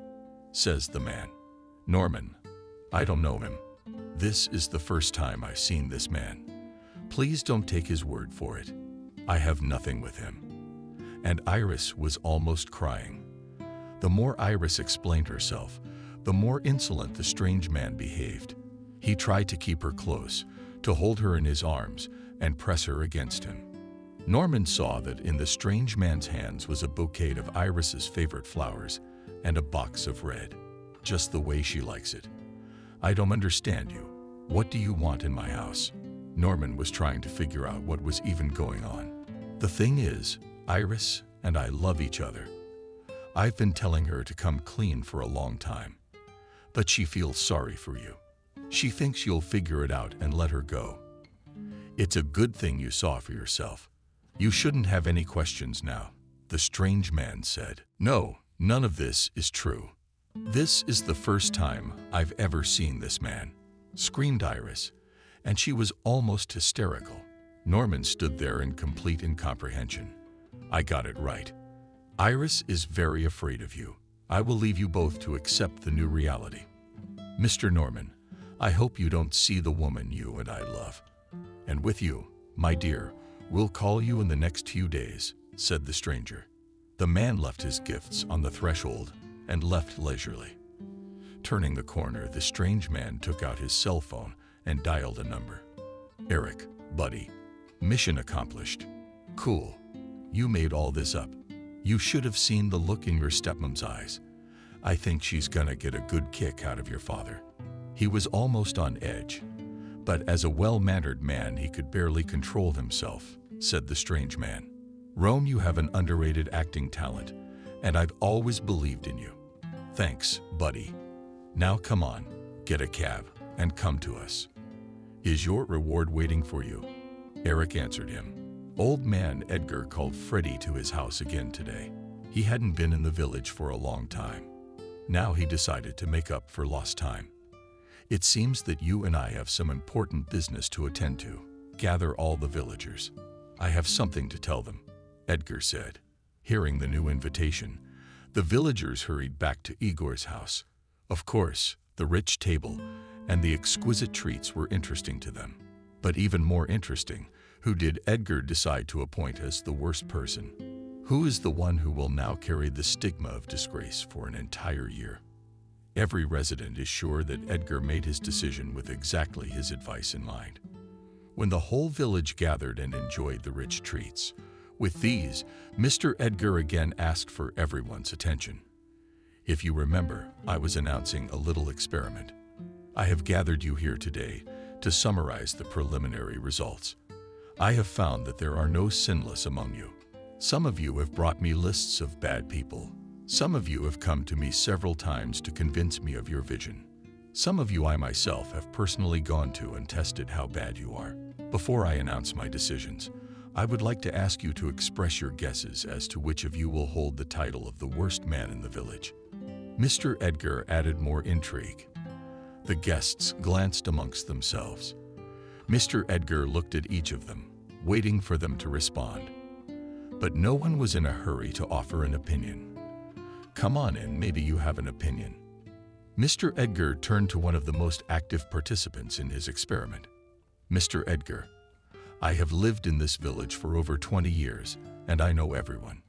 Says the man. Norman, I don't know him. This is the first time I've seen this man. Please don't take his word for it. I have nothing with him. And Iris was almost crying. The more Iris explained herself, the more insolent the strange man behaved. He tried to keep her close, to hold her in his arms and press her against him. Norman saw that in the strange man's hands was a bouquet of Iris's favorite flowers and a box of red, just the way she likes it. I don't understand you. What do you want in my house? Norman was trying to figure out what was even going on. The thing is, Iris and I love each other. I've been telling her to come clean for a long time, but she feels sorry for you. She thinks you'll figure it out and let her go. It's a good thing you saw for yourself. You shouldn't have any questions now, the strange man said. No, none of this is true. This is the first time I've ever seen this man. screamed Iris, and she was almost hysterical. Norman stood there in complete incomprehension. I got it right. Iris is very afraid of you. I will leave you both to accept the new reality. Mister Norman, I hope you don't see the woman you and I love. And with you, my dear, we'll call you in the next few days, said the stranger. The man left his gifts on the threshold and left leisurely. Turning the corner, the strange man took out his cell phone and dialed a number. Eric, buddy, mission accomplished. Cool. You made all this up. You should have seen the look in your stepmom's eyes. I think she's gonna get a good kick out of your father. He was almost on edge, but as a well-mannered man, he could barely control himself, said the strange man. Rome, you have an underrated acting talent, and I've always believed in you. Thanks, buddy. Now come on, get a cab, and come to us. Is your reward waiting for you? Eric answered him. Old man Edgar called Freddy to his house again today. He hadn't been in the village for a long time. Now he decided to make up for lost time. It seems that you and I have some important business to attend to. Gather all the villagers. I have something to tell them, Edgar said. Hearing the new invitation, the villagers hurried back to Igor's house. Of course, the rich table and the exquisite treats were interesting to them. But even more interesting, who did Edgar decide to appoint as the worst person? Who is the one who will now carry the stigma of disgrace for an entire year? Every resident is sure that Edgar made his decision with exactly his advice in mind. When the whole village gathered and enjoyed the rich treats, with these, Mister Edgar again asked for everyone's attention. If you remember, I was announcing a little experiment. I have gathered you here today to summarize the preliminary results. I have found that there are no sinless among you. Some of you have brought me lists of bad people. Some of you have come to me several times to convince me of your vision. Some of you I myself have personally gone to and tested how bad you are. Before I announce my decisions, I would like to ask you to express your guesses as to which of you will hold the title of the worst man in the village. Mister Edgar added more intrigue. The guests glanced amongst themselves. Mister Edgar looked at each of them, waiting for them to respond. But no one was in a hurry to offer an opinion. Come on in, maybe you have an opinion. Mister Edgar turned to one of the most active participants in his experiment. Mister Edgar, I have lived in this village for over twenty years, and I know everyone.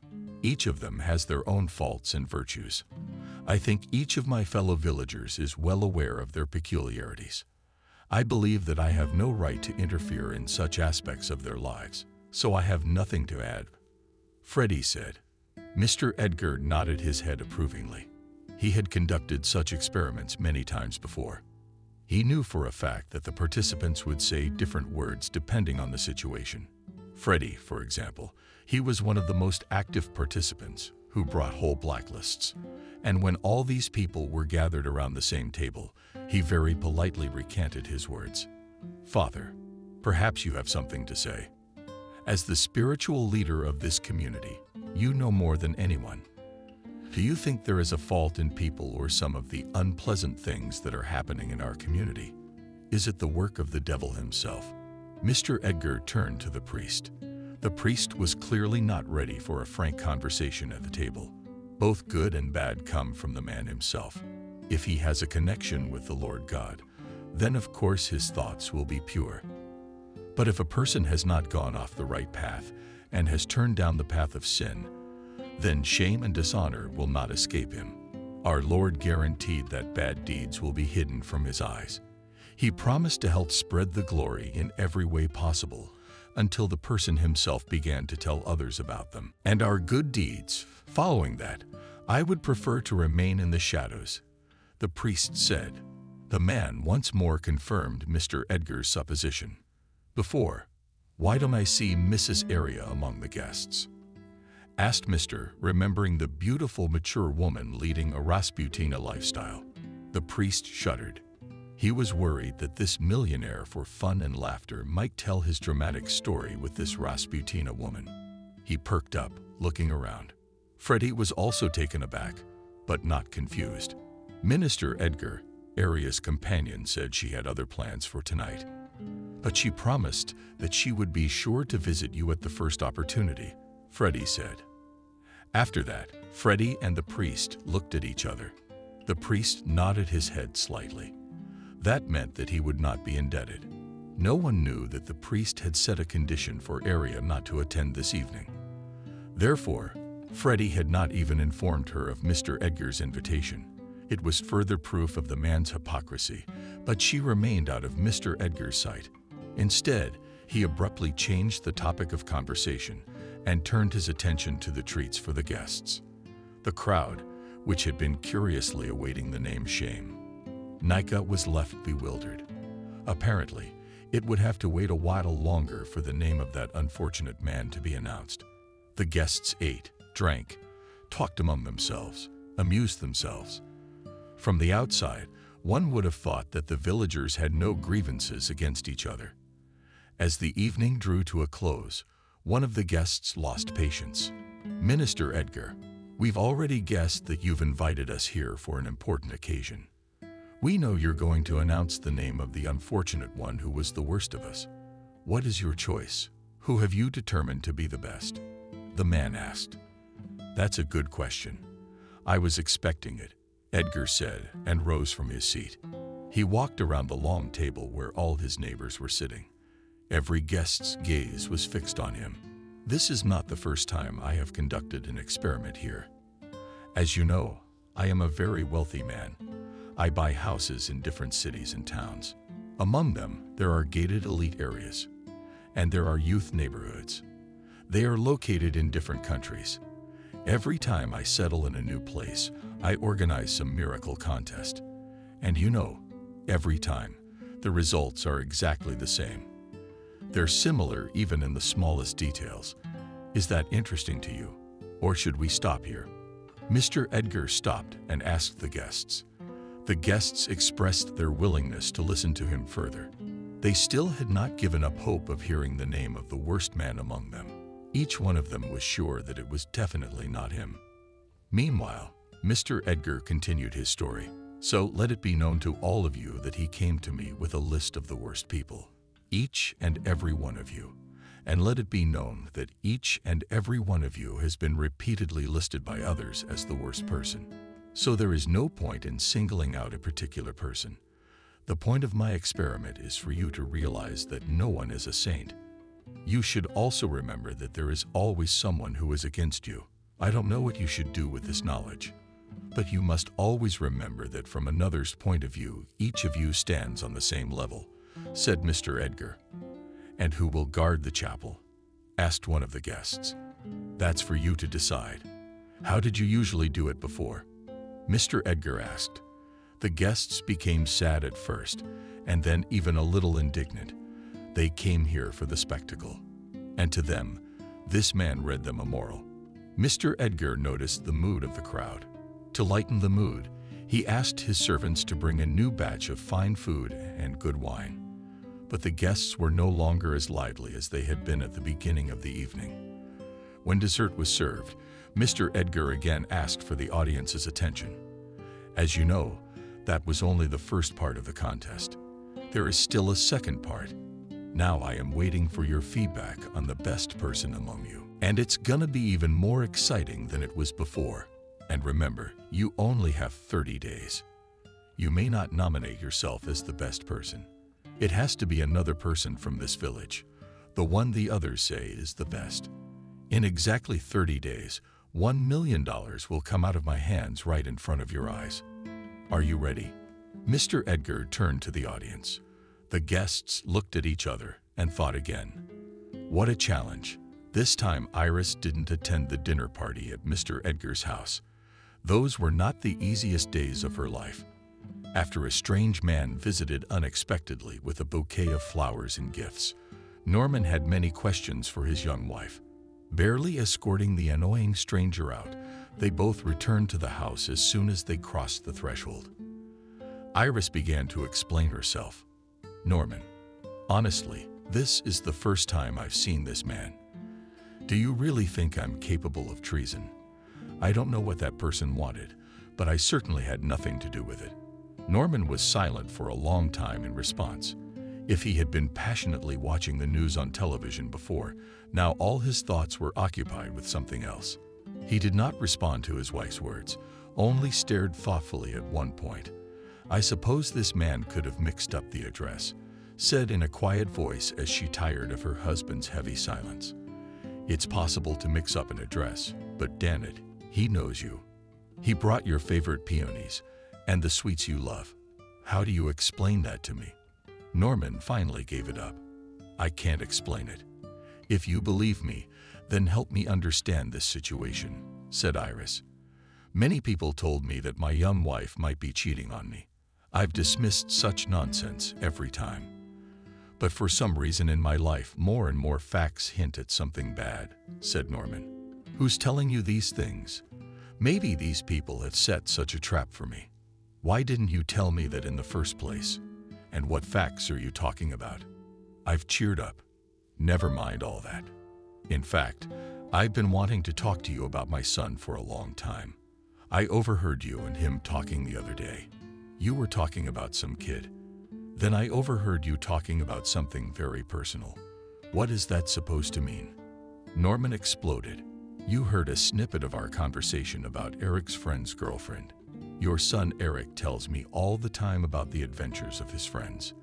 Each of them has their own faults and virtues. I think each of my fellow villagers is well aware of their peculiarities. I believe that I have no right to interfere in such aspects of their lives, so I have nothing to add, Freddy said. Mister Edgar nodded his head approvingly. He had conducted such experiments many times before. He knew for a fact that the participants would say different words depending on the situation. Freddy, for example, he was one of the most active participants who brought whole blacklists. And when all these people were gathered around the same table, he very politely recanted his words. Father, perhaps you have something to say. As the spiritual leader of this community, you know more than anyone. Do you think there is a fault in people or some of the unpleasant things that are happening in our community? Is it the work of the devil himself? Mister Edgar turned to the priest. The priest was clearly not ready for a frank conversation at the table. Both good and bad come from the man himself. If he has a connection with the Lord God, then of course his thoughts will be pure. But if a person has not gone off the right path and has turned down the path of sin, then shame and dishonor will not escape him. Our Lord guaranteed that bad deeds will be hidden from his eyes. He promised to help spread the glory in every way possible until the person himself began to tell others about them. And our good deeds, following that, I would prefer to remain in the shadows, the priest said. The man once more confirmed Mister Edgar's supposition. Before, why don't I see Missus Aria among the guests? Asked Mister, remembering the beautiful mature woman leading a Rasputina lifestyle. The priest shuddered. He was worried that this millionaire for fun and laughter might tell his dramatic story with this Rasputina woman. He perked up, looking around. Freddy was also taken aback, but not confused. Minister Edgar, Aria's companion said she had other plans for tonight, but she promised that she would be sure to visit you at the first opportunity, Freddy said. After that, Freddy and the priest looked at each other. The priest nodded his head slightly. That meant that he would not be indebted. No one knew that the priest had set a condition for Aria not to attend this evening. Therefore, Freddy had not even informed her of Mister Edgar's invitation. It was further proof of the man's hypocrisy, but she remained out of Mister Edgar's sight. Instead, he abruptly changed the topic of conversation and turned his attention to the treats for the guests. The crowd, which had been curiously awaiting the name Shame, Nika was left bewildered. Apparently, it would have to wait a while longer for the name of that unfortunate man to be announced. The guests ate, drank, talked among themselves, amused themselves. From the outside, one would have thought that the villagers had no grievances against each other. As the evening drew to a close, one of the guests lost patience. "Minister Edgar, we've already guessed that you've invited us here for an important occasion. We know you're going to announce the name of the unfortunate one who was the worst of us. What is your choice? Who have you determined to be the best?" the man asked. "That's a good question. I was expecting it," Edgar said and rose from his seat. He walked around the long table where all his neighbors were sitting. Every guest's gaze was fixed on him. "This is not the first time I have conducted an experiment here. As you know, I am a very wealthy man. I buy houses in different cities and towns. Among them, there are gated elite areas, and there are youth neighborhoods. They are located in different countries. Every time I settle in a new place, I organize some miracle contest. And you know, every time, the results are exactly the same. They're similar even in the smallest details. Is that interesting to you, or should we stop here?" Mister Edgar stopped and asked the guests. The guests expressed their willingness to listen to him further. They still had not given up hope of hearing the name of the worst man among them. Each one of them was sure that it was definitely not him. Meanwhile, Mister Edgar continued his story. "So let it be known to all of you that he came to me with a list of the worst people, each and every one of you. And let it be known that each and every one of you has been repeatedly listed by others as the worst person. So there is no point in singling out a particular person. The point of my experiment is for you to realize that no one is a saint. You should also remember that there is always someone who is against you. I don't know what you should do with this knowledge, but you must always remember that from another's point of view, each of you stands on the same level," said Mister Edgar. "And who will guard the chapel?" asked one of the guests. "That's for you to decide. How did you usually do it before?" Mister Edgar asked. The guests became sad at first, and then even a little indignant. They came here for the spectacle. And to them, this man read them a moral. Mister Edgar noticed the mood of the crowd. To lighten the mood, he asked his servants to bring a new batch of fine food and good wine. But the guests were no longer as lively as they had been at the beginning of the evening. When dessert was served, Mister Edgar again asked for the audience's attention. "As you know, that was only the first part of the contest. There is still a second part. Now I am waiting for your feedback on the best person among you. And it's gonna be even more exciting than it was before. And remember, you only have thirty days. You may not nominate yourself as the best person. It has to be another person from this village, the one the others say is the best. In exactly thirty days, One million dollars will come out of my hands right in front of your eyes. Are you ready?" Mister Edgar turned to the audience. The guests looked at each other and thought again. What a challenge. This time Iris didn't attend the dinner party at Mister Edgar's house. Those were not the easiest days of her life, after a strange man visited unexpectedly with a bouquet of flowers and gifts. Norman had many questions for his young wife. Barely escorting the annoying stranger out, they both returned to the house as soon as they crossed the threshold. Iris began to explain herself. "Norman, honestly, this is the first time I've seen this man. Do you really think I'm capable of treason? I don't know what that person wanted, but I certainly had nothing to do with it. Norman was silent for a long time in response. If he had been passionately watching the news on television before, now all his thoughts were occupied with something else. He did not respond to his wife's words, only stared thoughtfully at one point. I suppose this man could have mixed up the address, said in a quiet voice as she tired of her husband's heavy silence. It's possible to mix up an address, but damn it, he knows you. He brought your favorite peonies and the sweets you love. How do you explain that to me? Norman finally gave it up. I can't explain it. If you believe me, then help me understand this situation, said Iris. Many people told me that my young wife might be cheating on me. I've dismissed such nonsense every time. But for some reason in my life, more and more facts hint at something bad, said Norman. Who's telling you these things? Maybe these people have set such a trap for me. Why didn't you tell me that in the first place? And what facts are you talking about? I've cheered up. Never mind all that. In fact, I've been wanting to talk to you about my son for a long time. I overheard you and him talking the other day. You were talking about some kid. Then I overheard you talking about something very personal. What is that supposed to mean? Norman exploded. You heard a snippet of our conversation about Eric's friend's girlfriend. Your son Eric tells me all the time about the adventures of his friends.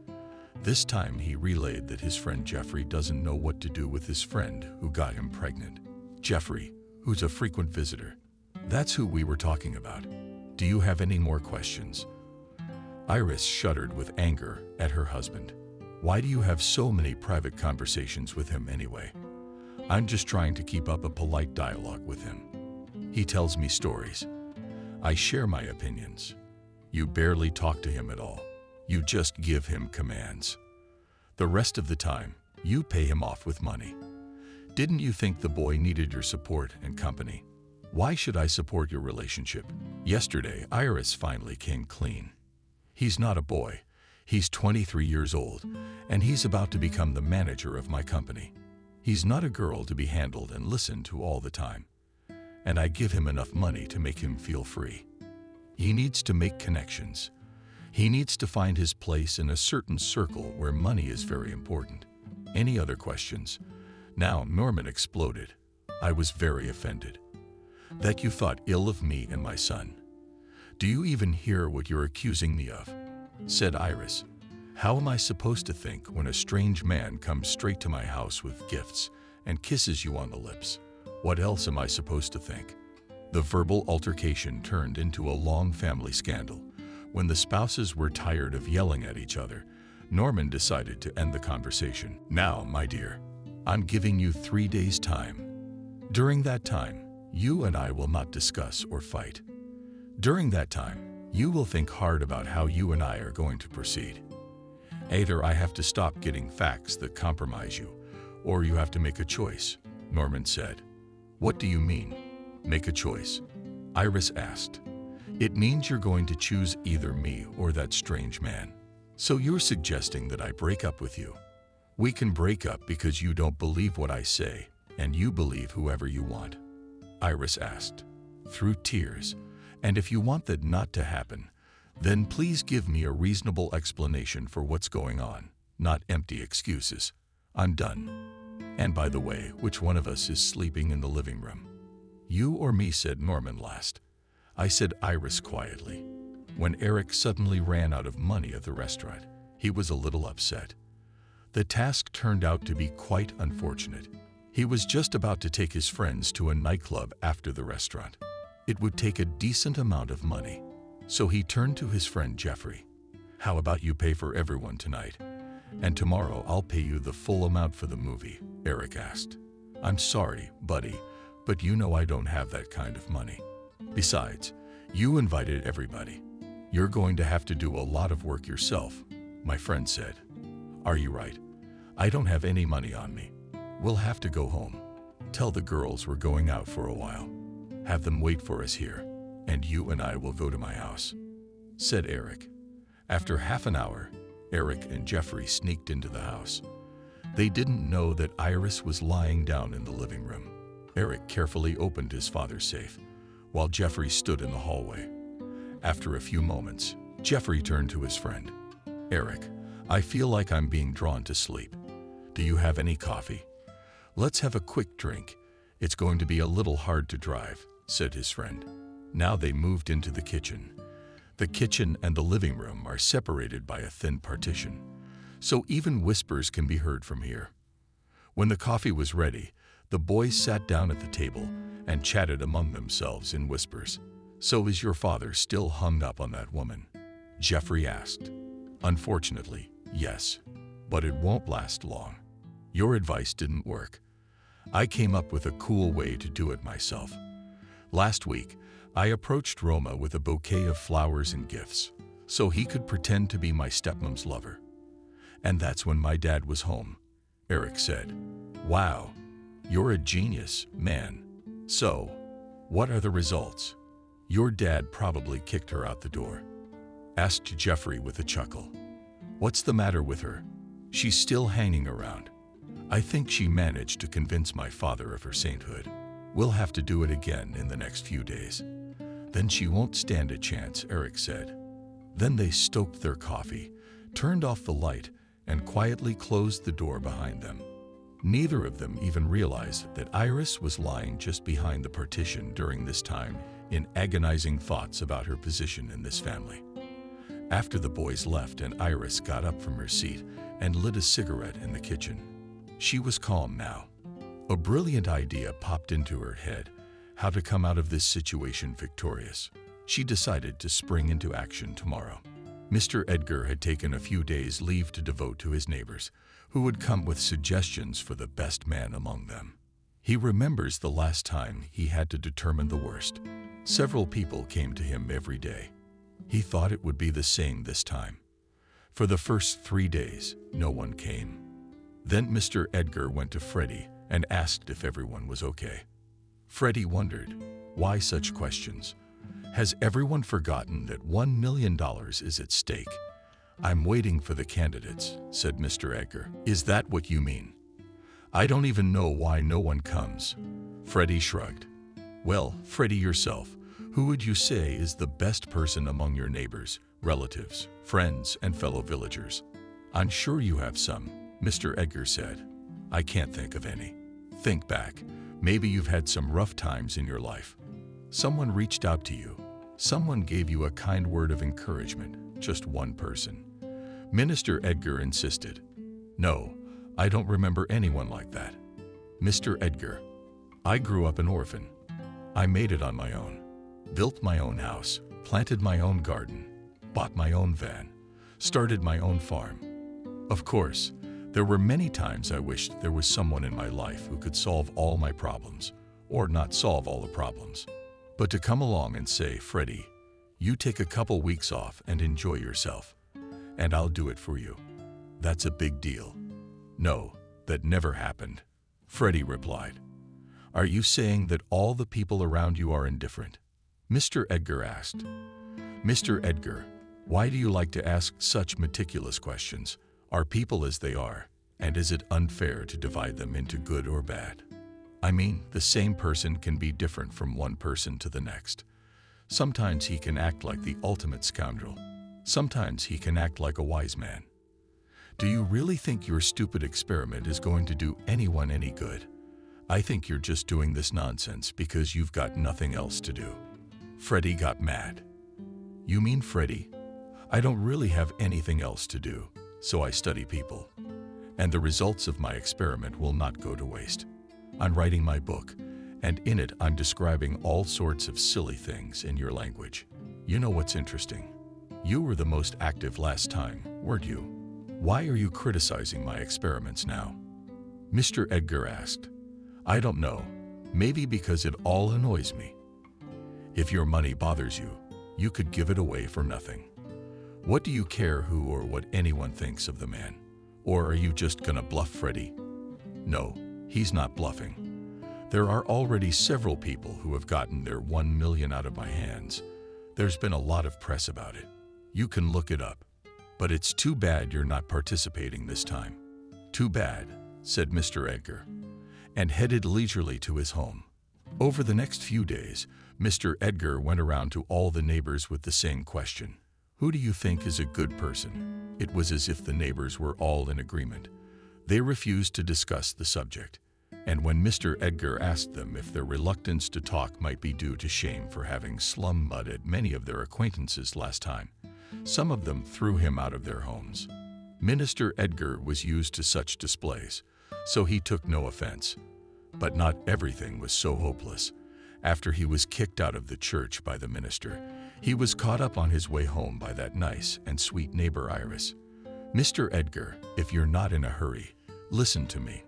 This time he relayed that his friend Jeffrey doesn't know what to do with his friend who got him pregnant. Jeffrey, who's a frequent visitor. That's who we were talking about. Do you have any more questions? Iris shuddered with anger at her husband. Why do you have so many private conversations with him anyway? I'm just trying to keep up a polite dialogue with him. He tells me stories. I share my opinions. You barely talk to him at all. You just give him commands. The rest of the time, you pay him off with money. Didn't you think the boy needed your support and company? Why should I support your relationship? Yesterday, Iris finally came clean. He's not a boy. He's twenty-three years old, and he's about to become the manager of my company. He's not a girl to be handled and listened to all the time. And I give him enough money to make him feel free. He needs to make connections. He needs to find his place in a certain circle where money is very important. Any other questions? Now Norman exploded. I was very offended. That you thought ill of me and my son. Do you even hear what you're accusing me of? Said Iris. How am I supposed to think when a strange man comes straight to my house with gifts and kisses you on the lips? What else am I supposed to think? The verbal altercation turned into a long family scandal. When the spouses were tired of yelling at each other, Norman decided to end the conversation. Now, my dear, I'm giving you three days' time. During that time, you and I will not discuss or fight. During that time, you will think hard about how you and I are going to proceed. Either I have to stop getting facts that compromise you, or you have to make a choice, Norman said. What do you mean, make a choice? Iris asked. It means you're going to choose either me or that strange man. So you're suggesting that I break up with you. We can break up because you don't believe what I say, and you believe whoever you want. Iris asked, through tears. And if you want that not to happen, then please give me a reasonable explanation for what's going on, not empty excuses. I'm done. And by the way, which one of us is sleeping in the living room? You or me, said Norman last. I said Iris quietly. When Eric suddenly ran out of money at the restaurant, he was a little upset. The task turned out to be quite unfortunate. He was just about to take his friends to a nightclub after the restaurant. It would take a decent amount of money. So he turned to his friend Jeffrey. How about you pay for everyone tonight? And tomorrow I'll pay you the full amount for the movie, Eric asked. I'm sorry, buddy, but you know I don't have that kind of money. Besides, you invited everybody. You're going to have to do a lot of work yourself, my friend said. Are you right? I don't have any money on me. We'll have to go home. Tell the girls we're going out for a while. Have them wait for us here, and you and I will go to my house, said Eric. After half an hour, Eric and Jeffrey sneaked into the house. They didn't know that Iris was lying down in the living room. Eric carefully opened his father's safe, while Jeffrey stood in the hallway. After a few moments, Jeffrey turned to his friend. Eric, I feel like I'm being drawn to sleep. Do you have any coffee? Let's have a quick drink. It's going to be a little hard to drive, said his friend. Now they moved into the kitchen. The kitchen and the living room are separated by a thin partition, so even whispers can be heard from here. When the coffee was ready, the boys sat down at the table and chatted among themselves in whispers. So is your father still hung up on that woman? Jeffrey asked. Unfortunately, yes, but it won't last long. Your advice didn't work. I came up with a cool way to do it myself. Last week, I approached Roma with a bouquet of flowers and gifts, so he could pretend to be my stepmom's lover. And that's when my dad was home, Eric said. Wow, you're a genius, man. So, what are the results? Your dad probably kicked her out the door, asked Jeffrey with a chuckle. What's the matter with her? She's still hanging around. I think she managed to convince my father of her sainthood. We'll have to do it again in the next few days. Then she won't stand a chance, Eric said. Then they stoked their coffee, turned off the light, and quietly closed the door behind them. Neither of them even realized that Iris was lying just behind the partition during this time in agonizing thoughts about her position in this family. After the boys left and Iris got up from her seat and lit a cigarette in the kitchen, she was calm now. A brilliant idea popped into her head, how to come out of this situation victorious. She decided to spring into action tomorrow. Mister Edgar had taken a few days' leave to devote to his neighbors, who would come with suggestions for the best man among them. He remembers the last time he had to determine the worst. Several people came to him every day. He thought it would be the same this time. For the first three days, no one came. Then Mister Edgar went to Freddy and asked if everyone was okay. Freddy wondered, why such questions? Has everyone forgotten that one million dollars is at stake? I'm waiting for the candidates, said Mister Edgar. Is that what you mean? I don't even know why no one comes. Freddy shrugged. Well, Freddy yourself, who would you say is the best person among your neighbors, relatives, friends, and fellow villagers? I'm sure you have some, Mister Edgar said. I can't think of any. Think back. Maybe you've had some rough times in your life. Someone reached out to you. Someone gave you a kind word of encouragement. Just one person. Minister Edgar insisted. No, I don't remember anyone like that. Mister Edgar, I grew up an orphan. I made it on my own. Built my own house. Planted my own garden. Bought my own van. Started my own farm. Of course, there were many times I wished there was someone in my life who could solve all my problems, or not solve all the problems. But to come along and say, Freddy, you take a couple weeks off and enjoy yourself, and I'll do it for you. That's a big deal. No, that never happened, Freddy replied. Are you saying that all the people around you are indifferent? Mister Edgar asked. Mister Edgar, why do you like to ask such meticulous questions? Are people as they are, and is it unfair to divide them into good or bad? I mean, the same person can be different from one person to the next. Sometimes he can act like the ultimate scoundrel. Sometimes he can act like a wise man. Do you really think your stupid experiment is going to do anyone any good? I think you're just doing this nonsense because you've got nothing else to do. Freddy got mad. You mean Freddy? I don't really have anything else to do. So I study people, and the results of my experiment will not go to waste. I'm writing my book, and in it I'm describing all sorts of silly things in your language. You know what's interesting? You were the most active last time, weren't you? Why are you criticizing my experiments now? Mister Edgar asked. I don't know, maybe because it all annoys me. If your money bothers you, you could give it away for nothing. What do you care who or what anyone thinks of the man? Or are you just gonna bluff Freddy? No, he's not bluffing. There are already several people who have gotten their one million out of my hands. There's been a lot of press about it. You can look it up. But it's too bad you're not participating this time. Too bad, said Mister Edgar, and headed leisurely to his home. Over the next few days, Mister Edgar went around to all the neighbors with the same question. Who do you think is a good person? It was as if the neighbors were all in agreement. They refused to discuss the subject, and when Mister Edgar asked them if their reluctance to talk might be due to shame for having slum-mudded many of their acquaintances last time, some of them threw him out of their homes. Minister Edgar was used to such displays, so he took no offense. But not everything was so hopeless. After he was kicked out of the church by the minister, he was caught up on his way home by that nice and sweet neighbor Iris. Mister Edgar, if you're not in a hurry, listen to me.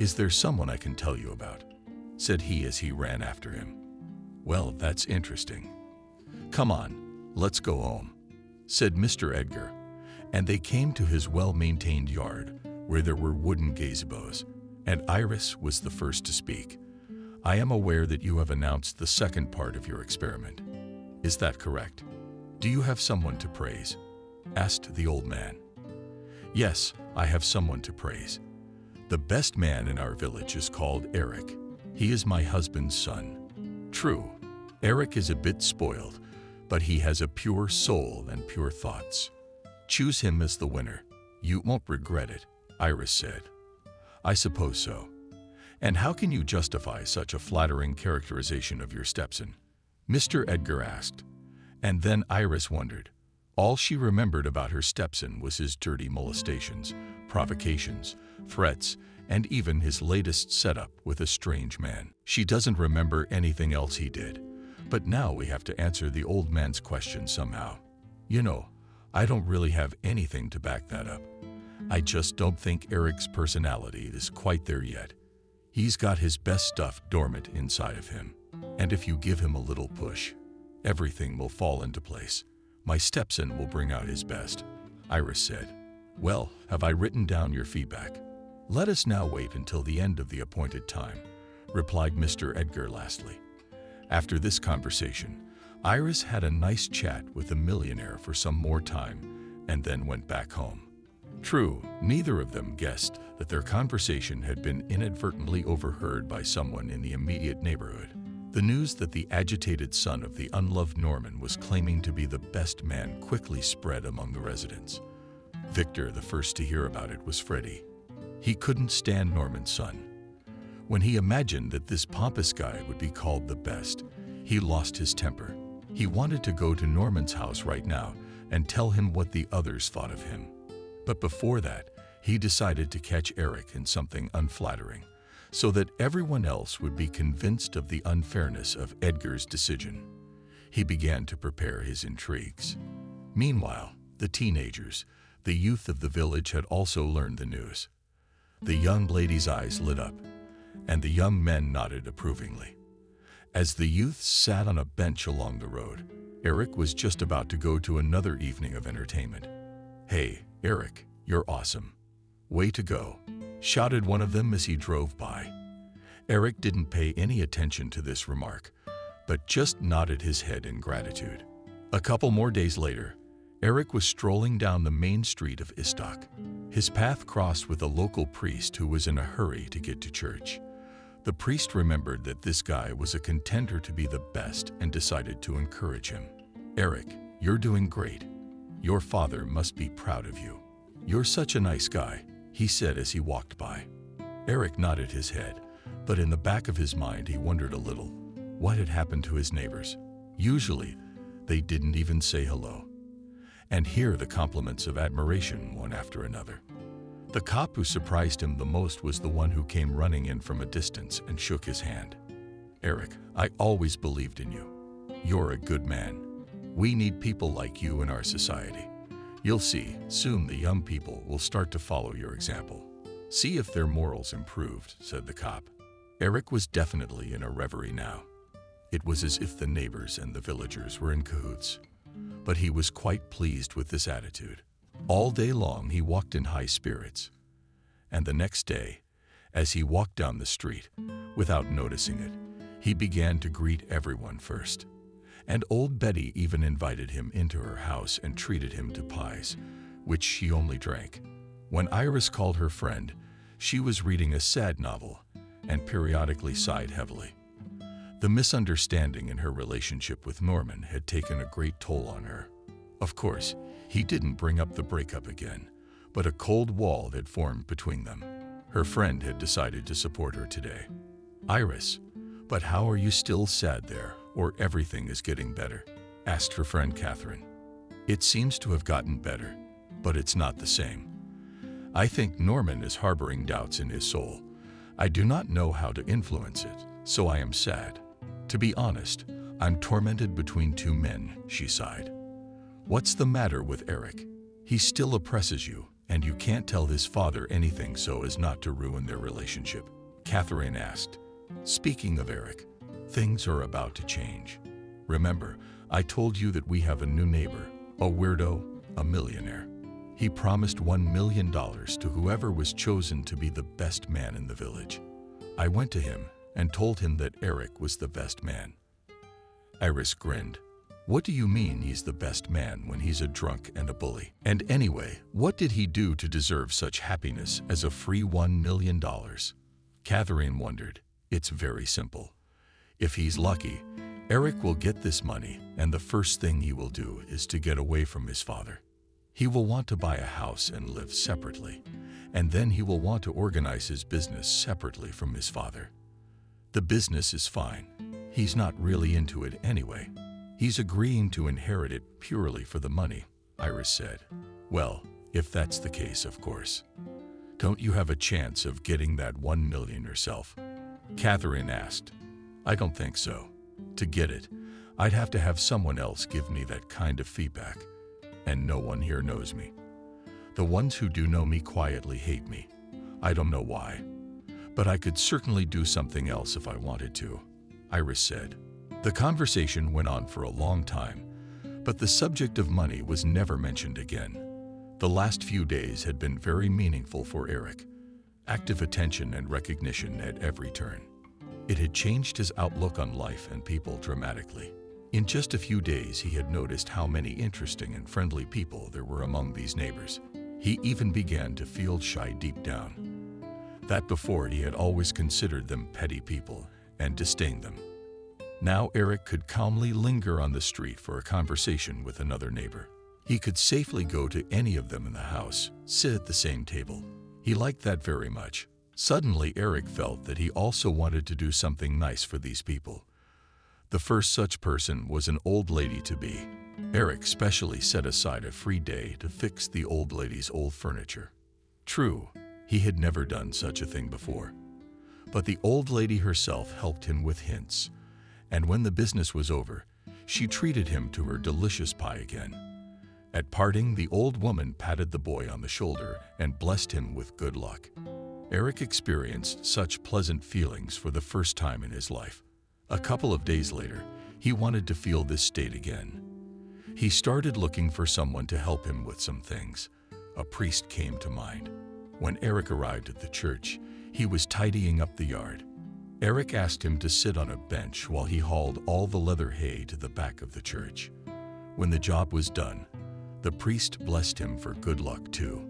Is there someone I can tell you about? Said he as he ran after him. Well, that's interesting. Come on, let's go home, said Mister Edgar, and they came to his well-maintained yard where there were wooden gazebos, and Iris was the first to speak. I am aware that you have announced the second part of your experiment. Is that correct? Do you have someone to praise? Asked the old man. Yes, I have someone to praise. The best man in our village is called Eric. He is my husband's son. True, Eric is a bit spoiled, but he has a pure soul and pure thoughts. Choose him as the winner. You won't regret it, Iris said. I suppose so. And how can you justify such a flattering characterization of your stepson? Mister Edgar asked. And then Iris wondered. All she remembered about her stepson was his dirty molestations, provocations, threats, and even his latest setup with a strange man. She doesn't remember anything else he did. But now we have to answer the old man's question somehow. You know, I don't really have anything to back that up. I just don't think Eric's personality is quite there yet. He's got his best stuff dormant inside of him. And if you give him a little push, everything will fall into place. My stepson will bring out his best, Iris said. Well, have I written down your feedback? Let us now wait until the end of the appointed time, replied Mister Edgar lastly. After this conversation, Iris had a nice chat with the millionaire for some more time and then went back home. True, neither of them guessed that their conversation had been inadvertently overheard by someone in the immediate neighborhood. The news that the agitated son of the unloved Norman was claiming to be the best man quickly spread among the residents. Victor, the first to hear about it, was Freddy. He couldn't stand Norman's son. When he imagined that this pompous guy would be called the best, he lost his temper. He wanted to go to Norman's house right now and tell him what the others thought of him. But before that, he decided to catch Eric in something unflattering, so that everyone else would be convinced of the unfairness of Edgar's decision. He began to prepare his intrigues. Meanwhile, the teenagers, the youth of the village, had also learned the news. The young lady's eyes lit up, and the young men nodded approvingly. As the youths sat on a bench along the road, Eric was just about to go to another evening of entertainment. Hey, Eric, you're awesome. Way to go, shouted one of them as he drove by. Eric didn't pay any attention to this remark, but just nodded his head in gratitude. A couple more days later, Eric was strolling down the main street of Istok. His path crossed with a local priest who was in a hurry to get to church. The priest remembered that this guy was a contender to be the best and decided to encourage him. Eric, you're doing great. Your father must be proud of you. You're such a nice guy, he said as he walked by. Eric nodded his head, but in the back of his mind he wondered a little what had happened to his neighbors. Usually, they didn't even say hello. And here the compliments of admiration one after another. The cop who surprised him the most was the one who came running in from a distance and shook his hand. Eric, I always believed in you. You're a good man. We need people like you in our society. You'll see, soon the young people will start to follow your example. See if their morals improved, said the cop. Eric was definitely in a reverie now. It was as if the neighbors and the villagers were in cahoots. But he was quite pleased with this attitude. All day long he walked in high spirits. And the next day, as he walked down the street, without noticing it, he began to greet everyone first. And old Betty even invited him into her house and treated him to pies, which she only drank. When Iris called her friend, she was reading a sad novel and periodically sighed heavily. The misunderstanding in her relationship with Norman had taken a great toll on her. Of course, he didn't bring up the breakup again, but a cold wall that formed between them. Her friend had decided to support her today. Iris, but how are you still sad there, or everything is getting better? Asked her friend Catherine. It seems to have gotten better, but it's not the same. I think Norman is harboring doubts in his soul. I do not know how to influence it, so I am sad. To be honest, I'm tormented between two men, she sighed. What's the matter with Eric? He still oppresses you, and you can't tell his father anything so as not to ruin their relationship. Catherine asked. Speaking of Eric, things are about to change. Remember, I told you that we have a new neighbor, a weirdo, a millionaire. He promised one million dollars to whoever was chosen to be the best man in the village. I went to him and told him that Eric was the best man. Iris grinned. What do you mean he's the best man when he's a drunk and a bully? And anyway, what did he do to deserve such happiness as a free one million dollars? Catherine wondered. It's very simple. If he's lucky, Eric will get this money, and the first thing he will do is to get away from his father. He will want to buy a house and live separately, and then he will want to organize his business separately from his father. The business is fine. He's not really into it anyway. He's agreeing to inherit it purely for the money, Iris said. Well, if that's the case, of course. Don't you have a chance of getting that one million yourself? Catherine asked. I don't think so. To get it, I'd have to have someone else give me that kind of feedback. And no one here knows me. The ones who do know me quietly hate me. I don't know why. But I could certainly do something else if I wanted to, Iris said. The conversation went on for a long time, but the subject of money was never mentioned again. The last few days had been very meaningful for Eric. Active attention and recognition at every turn. It had changed his outlook on life and people dramatically. In just a few days, he had noticed how many interesting and friendly people there were among these neighbors. He even began to feel shy deep down. That before, he had always considered them petty people and disdained them. Now Eric could calmly linger on the street for a conversation with another neighbor. He could safely go to any of them in the house, sit at the same table. He liked that very much. Suddenly, Eric felt that he also wanted to do something nice for these people. The first such person was an old lady-to-be. Eric specially set aside a free day to fix the old lady's old furniture. True, he had never done such a thing before. But the old lady herself helped him with hints, and when the business was over, she treated him to her delicious pie again. At parting, the old woman patted the boy on the shoulder and blessed him with good luck. Eric experienced such pleasant feelings for the first time in his life. A couple of days later, he wanted to feel this state again. He started looking for someone to help him with some things. A priest came to mind. When Eric arrived at the church, he was tidying up the yard. Eric asked him to sit on a bench while he hauled all the leather hay to the back of the church. When the job was done, the priest blessed him for good luck too.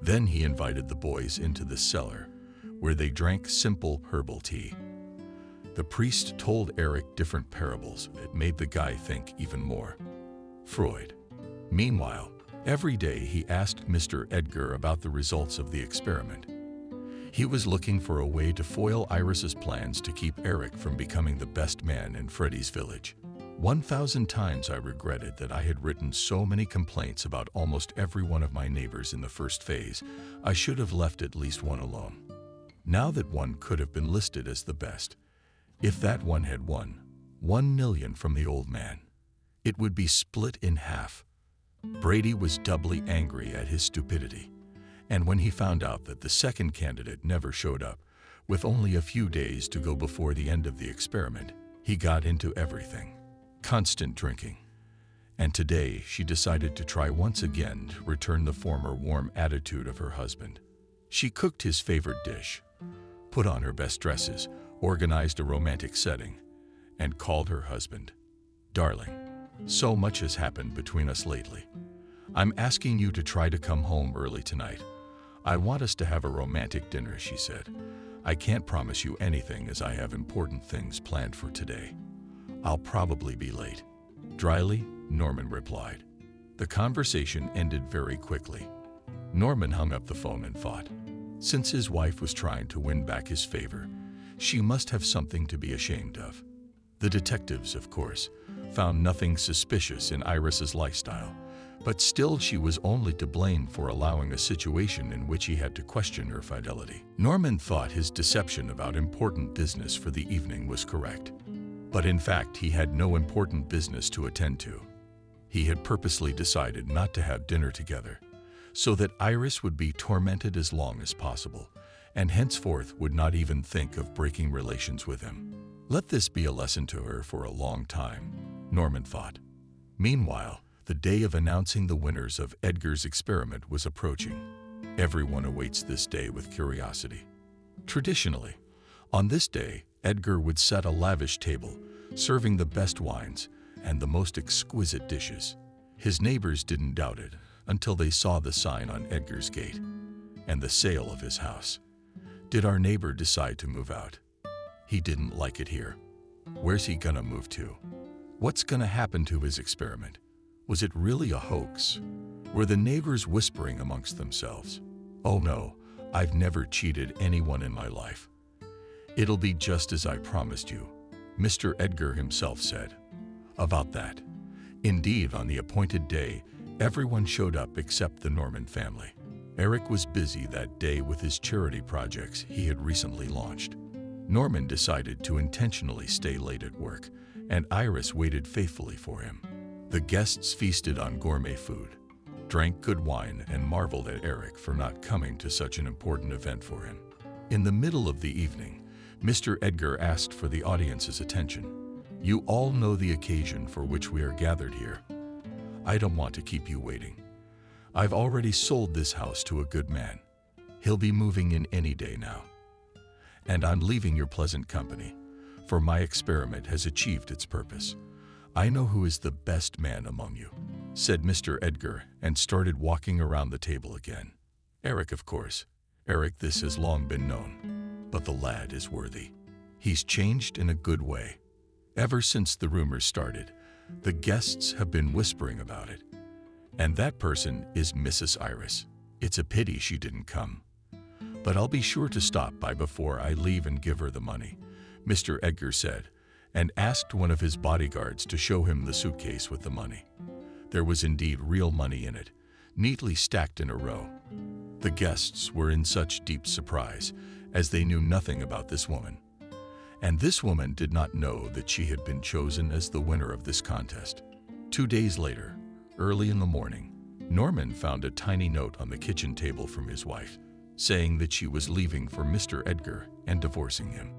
Then he invited the boys into the cellar, where they drank simple herbal tea. The priest told Eric different parables that made the guy think even more. Freud. Meanwhile, every day he asked Mister Edgar about the results of the experiment. He was looking for a way to foil Iris's plans to keep Eric from becoming the best man in Freddy's village. One thousand times I regretted that I had written so many complaints about almost every one of my neighbors in the first phase. I should have left at least one alone. Now that one could have been listed as the best. If that one had won, one million from the old man, it would be split in half. Brady was doubly angry at his stupidity, and when he found out that the second candidate never showed up, with only a few days to go before the end of the experiment, he got into everything. Constant drinking. And today, she decided to try once again to return the former warm attitude of her husband. She cooked his favorite dish, put on her best dresses, organized a romantic setting, and called her husband. Darling, so much has happened between us lately. I'm asking you to try to come home early tonight. I want us to have a romantic dinner, she said. I can't promise you anything as I have important things planned for today. I'll probably be late. Dryly, Norman replied. The conversation ended very quickly. Norman hung up the phone and thought, since his wife was trying to win back his favor, she must have something to be ashamed of. The detectives, of course, found nothing suspicious in Iris's lifestyle, but still she was only to blame for allowing a situation in which he had to question her fidelity. Norman thought his deception about important business for the evening was correct, but in fact he had no important business to attend to. He had purposely decided not to have dinner together, so that Iris would be tormented as long as possible, and henceforth would not even think of breaking relations with him. Let this be a lesson to her for a long time, Norman thought. Meanwhile, the day of announcing the winners of Edgar's experiment was approaching. Everyone awaits this day with curiosity. Traditionally, on this day, Edgar would set a lavish table, serving the best wines and the most exquisite dishes. His neighbors didn't doubt it until they saw the sign on Edgar's gate and the sale of his house. Did our neighbor decide to move out? He didn't like it here. Where's he gonna move to? What's gonna happen to his experiment? Was it really a hoax? Were the neighbors whispering amongst themselves? Oh no, I've never cheated anyone in my life. It'll be just as I promised you, Mister Edgar himself said. About that. Indeed, on the appointed day, everyone showed up except the Norman family. Eric was busy that day with his charity projects he had recently launched. Norman decided to intentionally stay late at work, and Iris waited faithfully for him. The guests feasted on gourmet food, drank good wine, and marveled at Eric for not coming to such an important event for him. In the middle of the evening, Mister Edgar asked for the audience's attention. You all know the occasion for which we are gathered here. I don't want to keep you waiting. I've already sold this house to a good man. He'll be moving in any day now. And I'm leaving your pleasant company, for my experiment has achieved its purpose. I know who is the best man among you, said Mister Edgar, and started walking around the table again. Eric, of course. Eric, this has long been known, but the lad is worthy. He's changed in a good way. Ever since the rumors started, the guests have been whispering about it. And that person is Missus Iris. It's a pity she didn't come. But I'll be sure to stop by before I leave and give her the money, Mister Edgar said, and asked one of his bodyguards to show him the suitcase with the money. There was indeed real money in it, neatly stacked in a row. The guests were in such deep surprise, as they knew nothing about this woman. And this woman did not know that she had been chosen as the winner of this contest. Two days later, early in the morning, Norman found a tiny note on the kitchen table from his wife, saying that she was leaving for Mister Edgar and divorcing him.